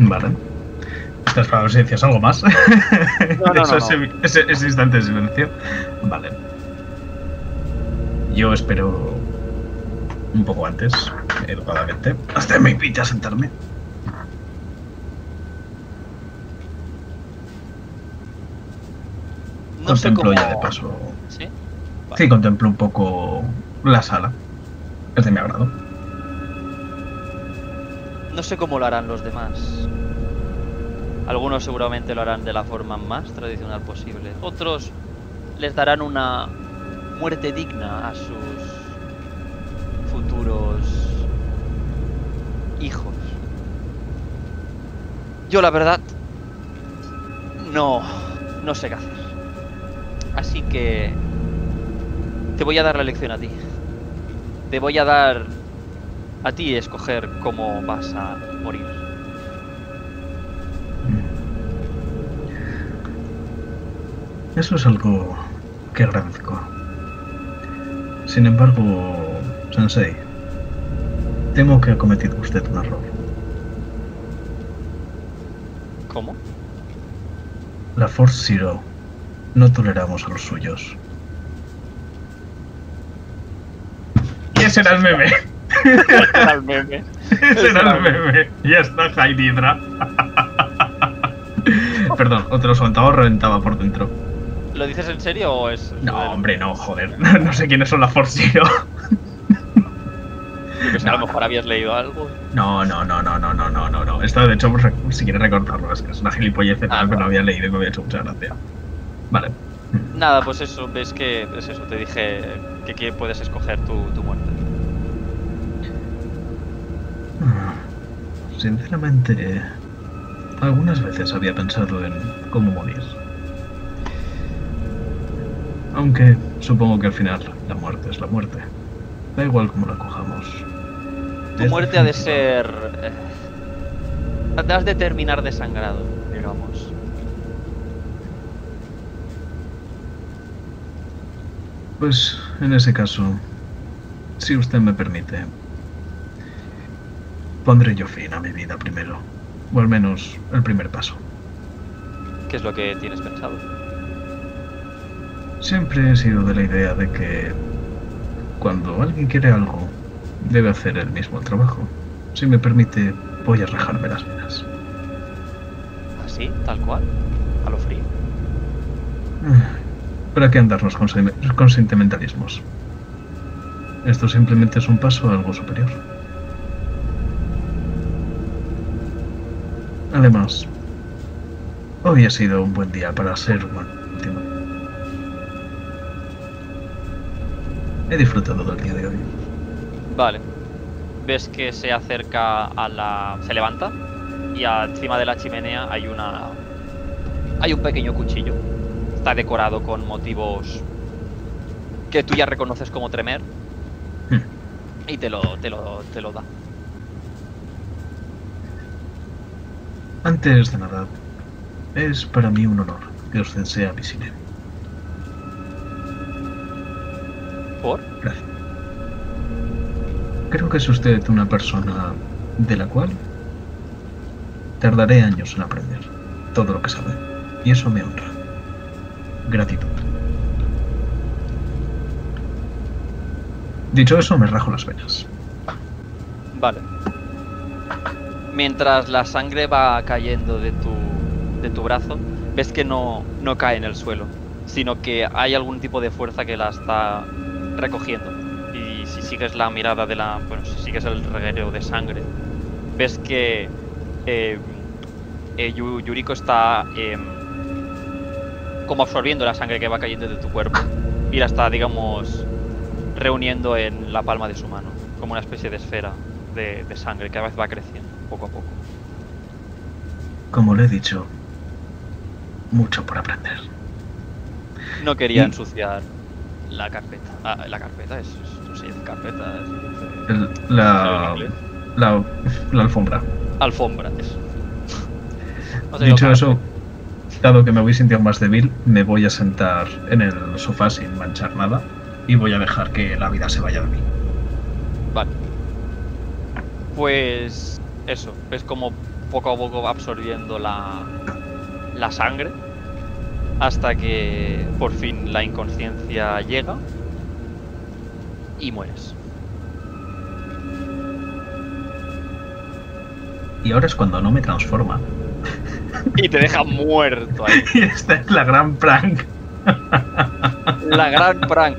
Vale. Estás para ver si decías algo más. No, no, Eso, no, no. Ese, ese instante de silencio. Vale. Yo espero un poco antes, educadamente. Hasta me invita a sentarme. No contemplo sé cómo... ya de paso. Sí. Vale. Sí, contemplo un poco la sala. Es de mi agrado. No sé cómo lo harán los demás. Algunos seguramente lo harán de la forma más tradicional posible. Otros les darán una muerte digna a sus hijos. Yo la verdad no, no sé qué hacer. Así que te voy a dar la lección a ti. Te voy a dar a ti escoger cómo vas a morir. Eso es algo que agradezco. Sin embargo, Sensei, temo que ha cometido usted un error. ¿Cómo? La Force Zero. No toleramos a los suyos. Y ese era el meme. Ese era el meme. Ese era el meme. Ya está, Jainidra. Perdón, o te lo soltaba o reventaba por dentro. ¿Lo dices en serio o es...? No, joder, hombre, no, joder. No sé quiénes son la Force Zero. Pues no, a lo mejor habías leído algo. No, no, no, no, no, no, no, no, no. Esto de hecho, si quieres recortarlo, es que es una gilipollez, ah, no. Que no había leído y me había hecho mucha gracia. Vale. Nada, pues eso, ves que es eso, te dije que, que puedes escoger tu, tu muerte. Sinceramente, algunas veces había pensado en cómo morir. Aunque supongo que al final la muerte es la muerte. Da igual cómo la cojamos. Tu es muerte definitiva. Ha de ser... Eh, has de terminar desangrado, digamos. Pues, en ese caso, si usted me permite, pondré yo fin a mi vida primero. O al menos, el primer paso. ¿Qué es lo que tienes pensado? Siempre he sido de la idea de que... cuando alguien quiere algo, debe hacer el mismo trabajo. Si me permite, voy a rajarme las venas. ¿Así? ¿Tal cual? ¿A lo frío? ¿Para qué andarnos con con sentimentalismos? Esto simplemente es un paso a algo superior. Además, hoy ha sido un buen día para ser humano. He disfrutado del día de hoy. Vale. Ves que se acerca a la... se levanta y encima de la chimenea hay una... hay un pequeño cuchillo. Está decorado con motivos que tú ya reconoces como Tremere. Hmm. Y te lo, te lo, te lo da. Antes de nada, es para mí un honor que usted sea mi sinero. ¿Por? Gracias. Creo que es usted una persona de la cual tardaré años en aprender todo lo que sabe, y eso me honra. Gratitud. Dicho eso, me rajo las venas. Vale. Mientras la sangre va cayendo de tu, de tu brazo, ves que no, no cae en el suelo, sino que hay algún tipo de fuerza que la está... recogiendo. Y si sigues la mirada de la... bueno, si sigues el reguero de sangre, ves que eh, eh, Yuriko está eh, como absorbiendo la sangre que va cayendo de tu cuerpo y la está, digamos, reuniendo en la palma de su mano, como una especie de esfera de, de sangre que a veces va creciendo poco a poco. Como le he dicho, mucho por aprender. No quería y... ensuciar la carpeta. Ah, la carpeta es... no sé, carpeta... Es, el, la, la... la alfombra. Alfombra, eso. No dicho eso, dado que me voy sintiendo más débil, me voy a sentar en el sofá sin manchar nada y voy a dejar que la vida se vaya de mí. Vale. Pues... eso. Es como poco a poco va absorbiendo la... la sangre. Hasta que por fin la inconsciencia llega y mueres. Y ahora es cuando no me transforma. Y te deja muerto ahí. Y esta es la gran prank. La gran prank.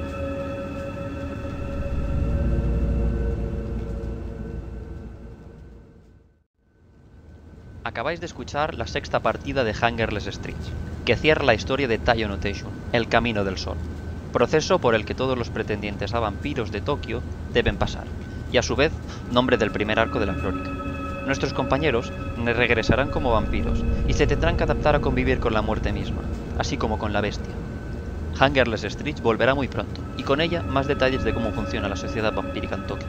Acabáis de escuchar la sexta partida de Hungerless Streets, que cierra la historia de Taiyo no Teshū, el camino del sol, proceso por el que todos los pretendientes a vampiros de Tokio deben pasar, y a su vez, nombre del primer arco de la crónica. Nuestros compañeros regresarán como vampiros y se tendrán que adaptar a convivir con la muerte misma, así como con la bestia. Hungerless Streets volverá muy pronto, y con ella más detalles de cómo funciona la sociedad vampírica en Tokio.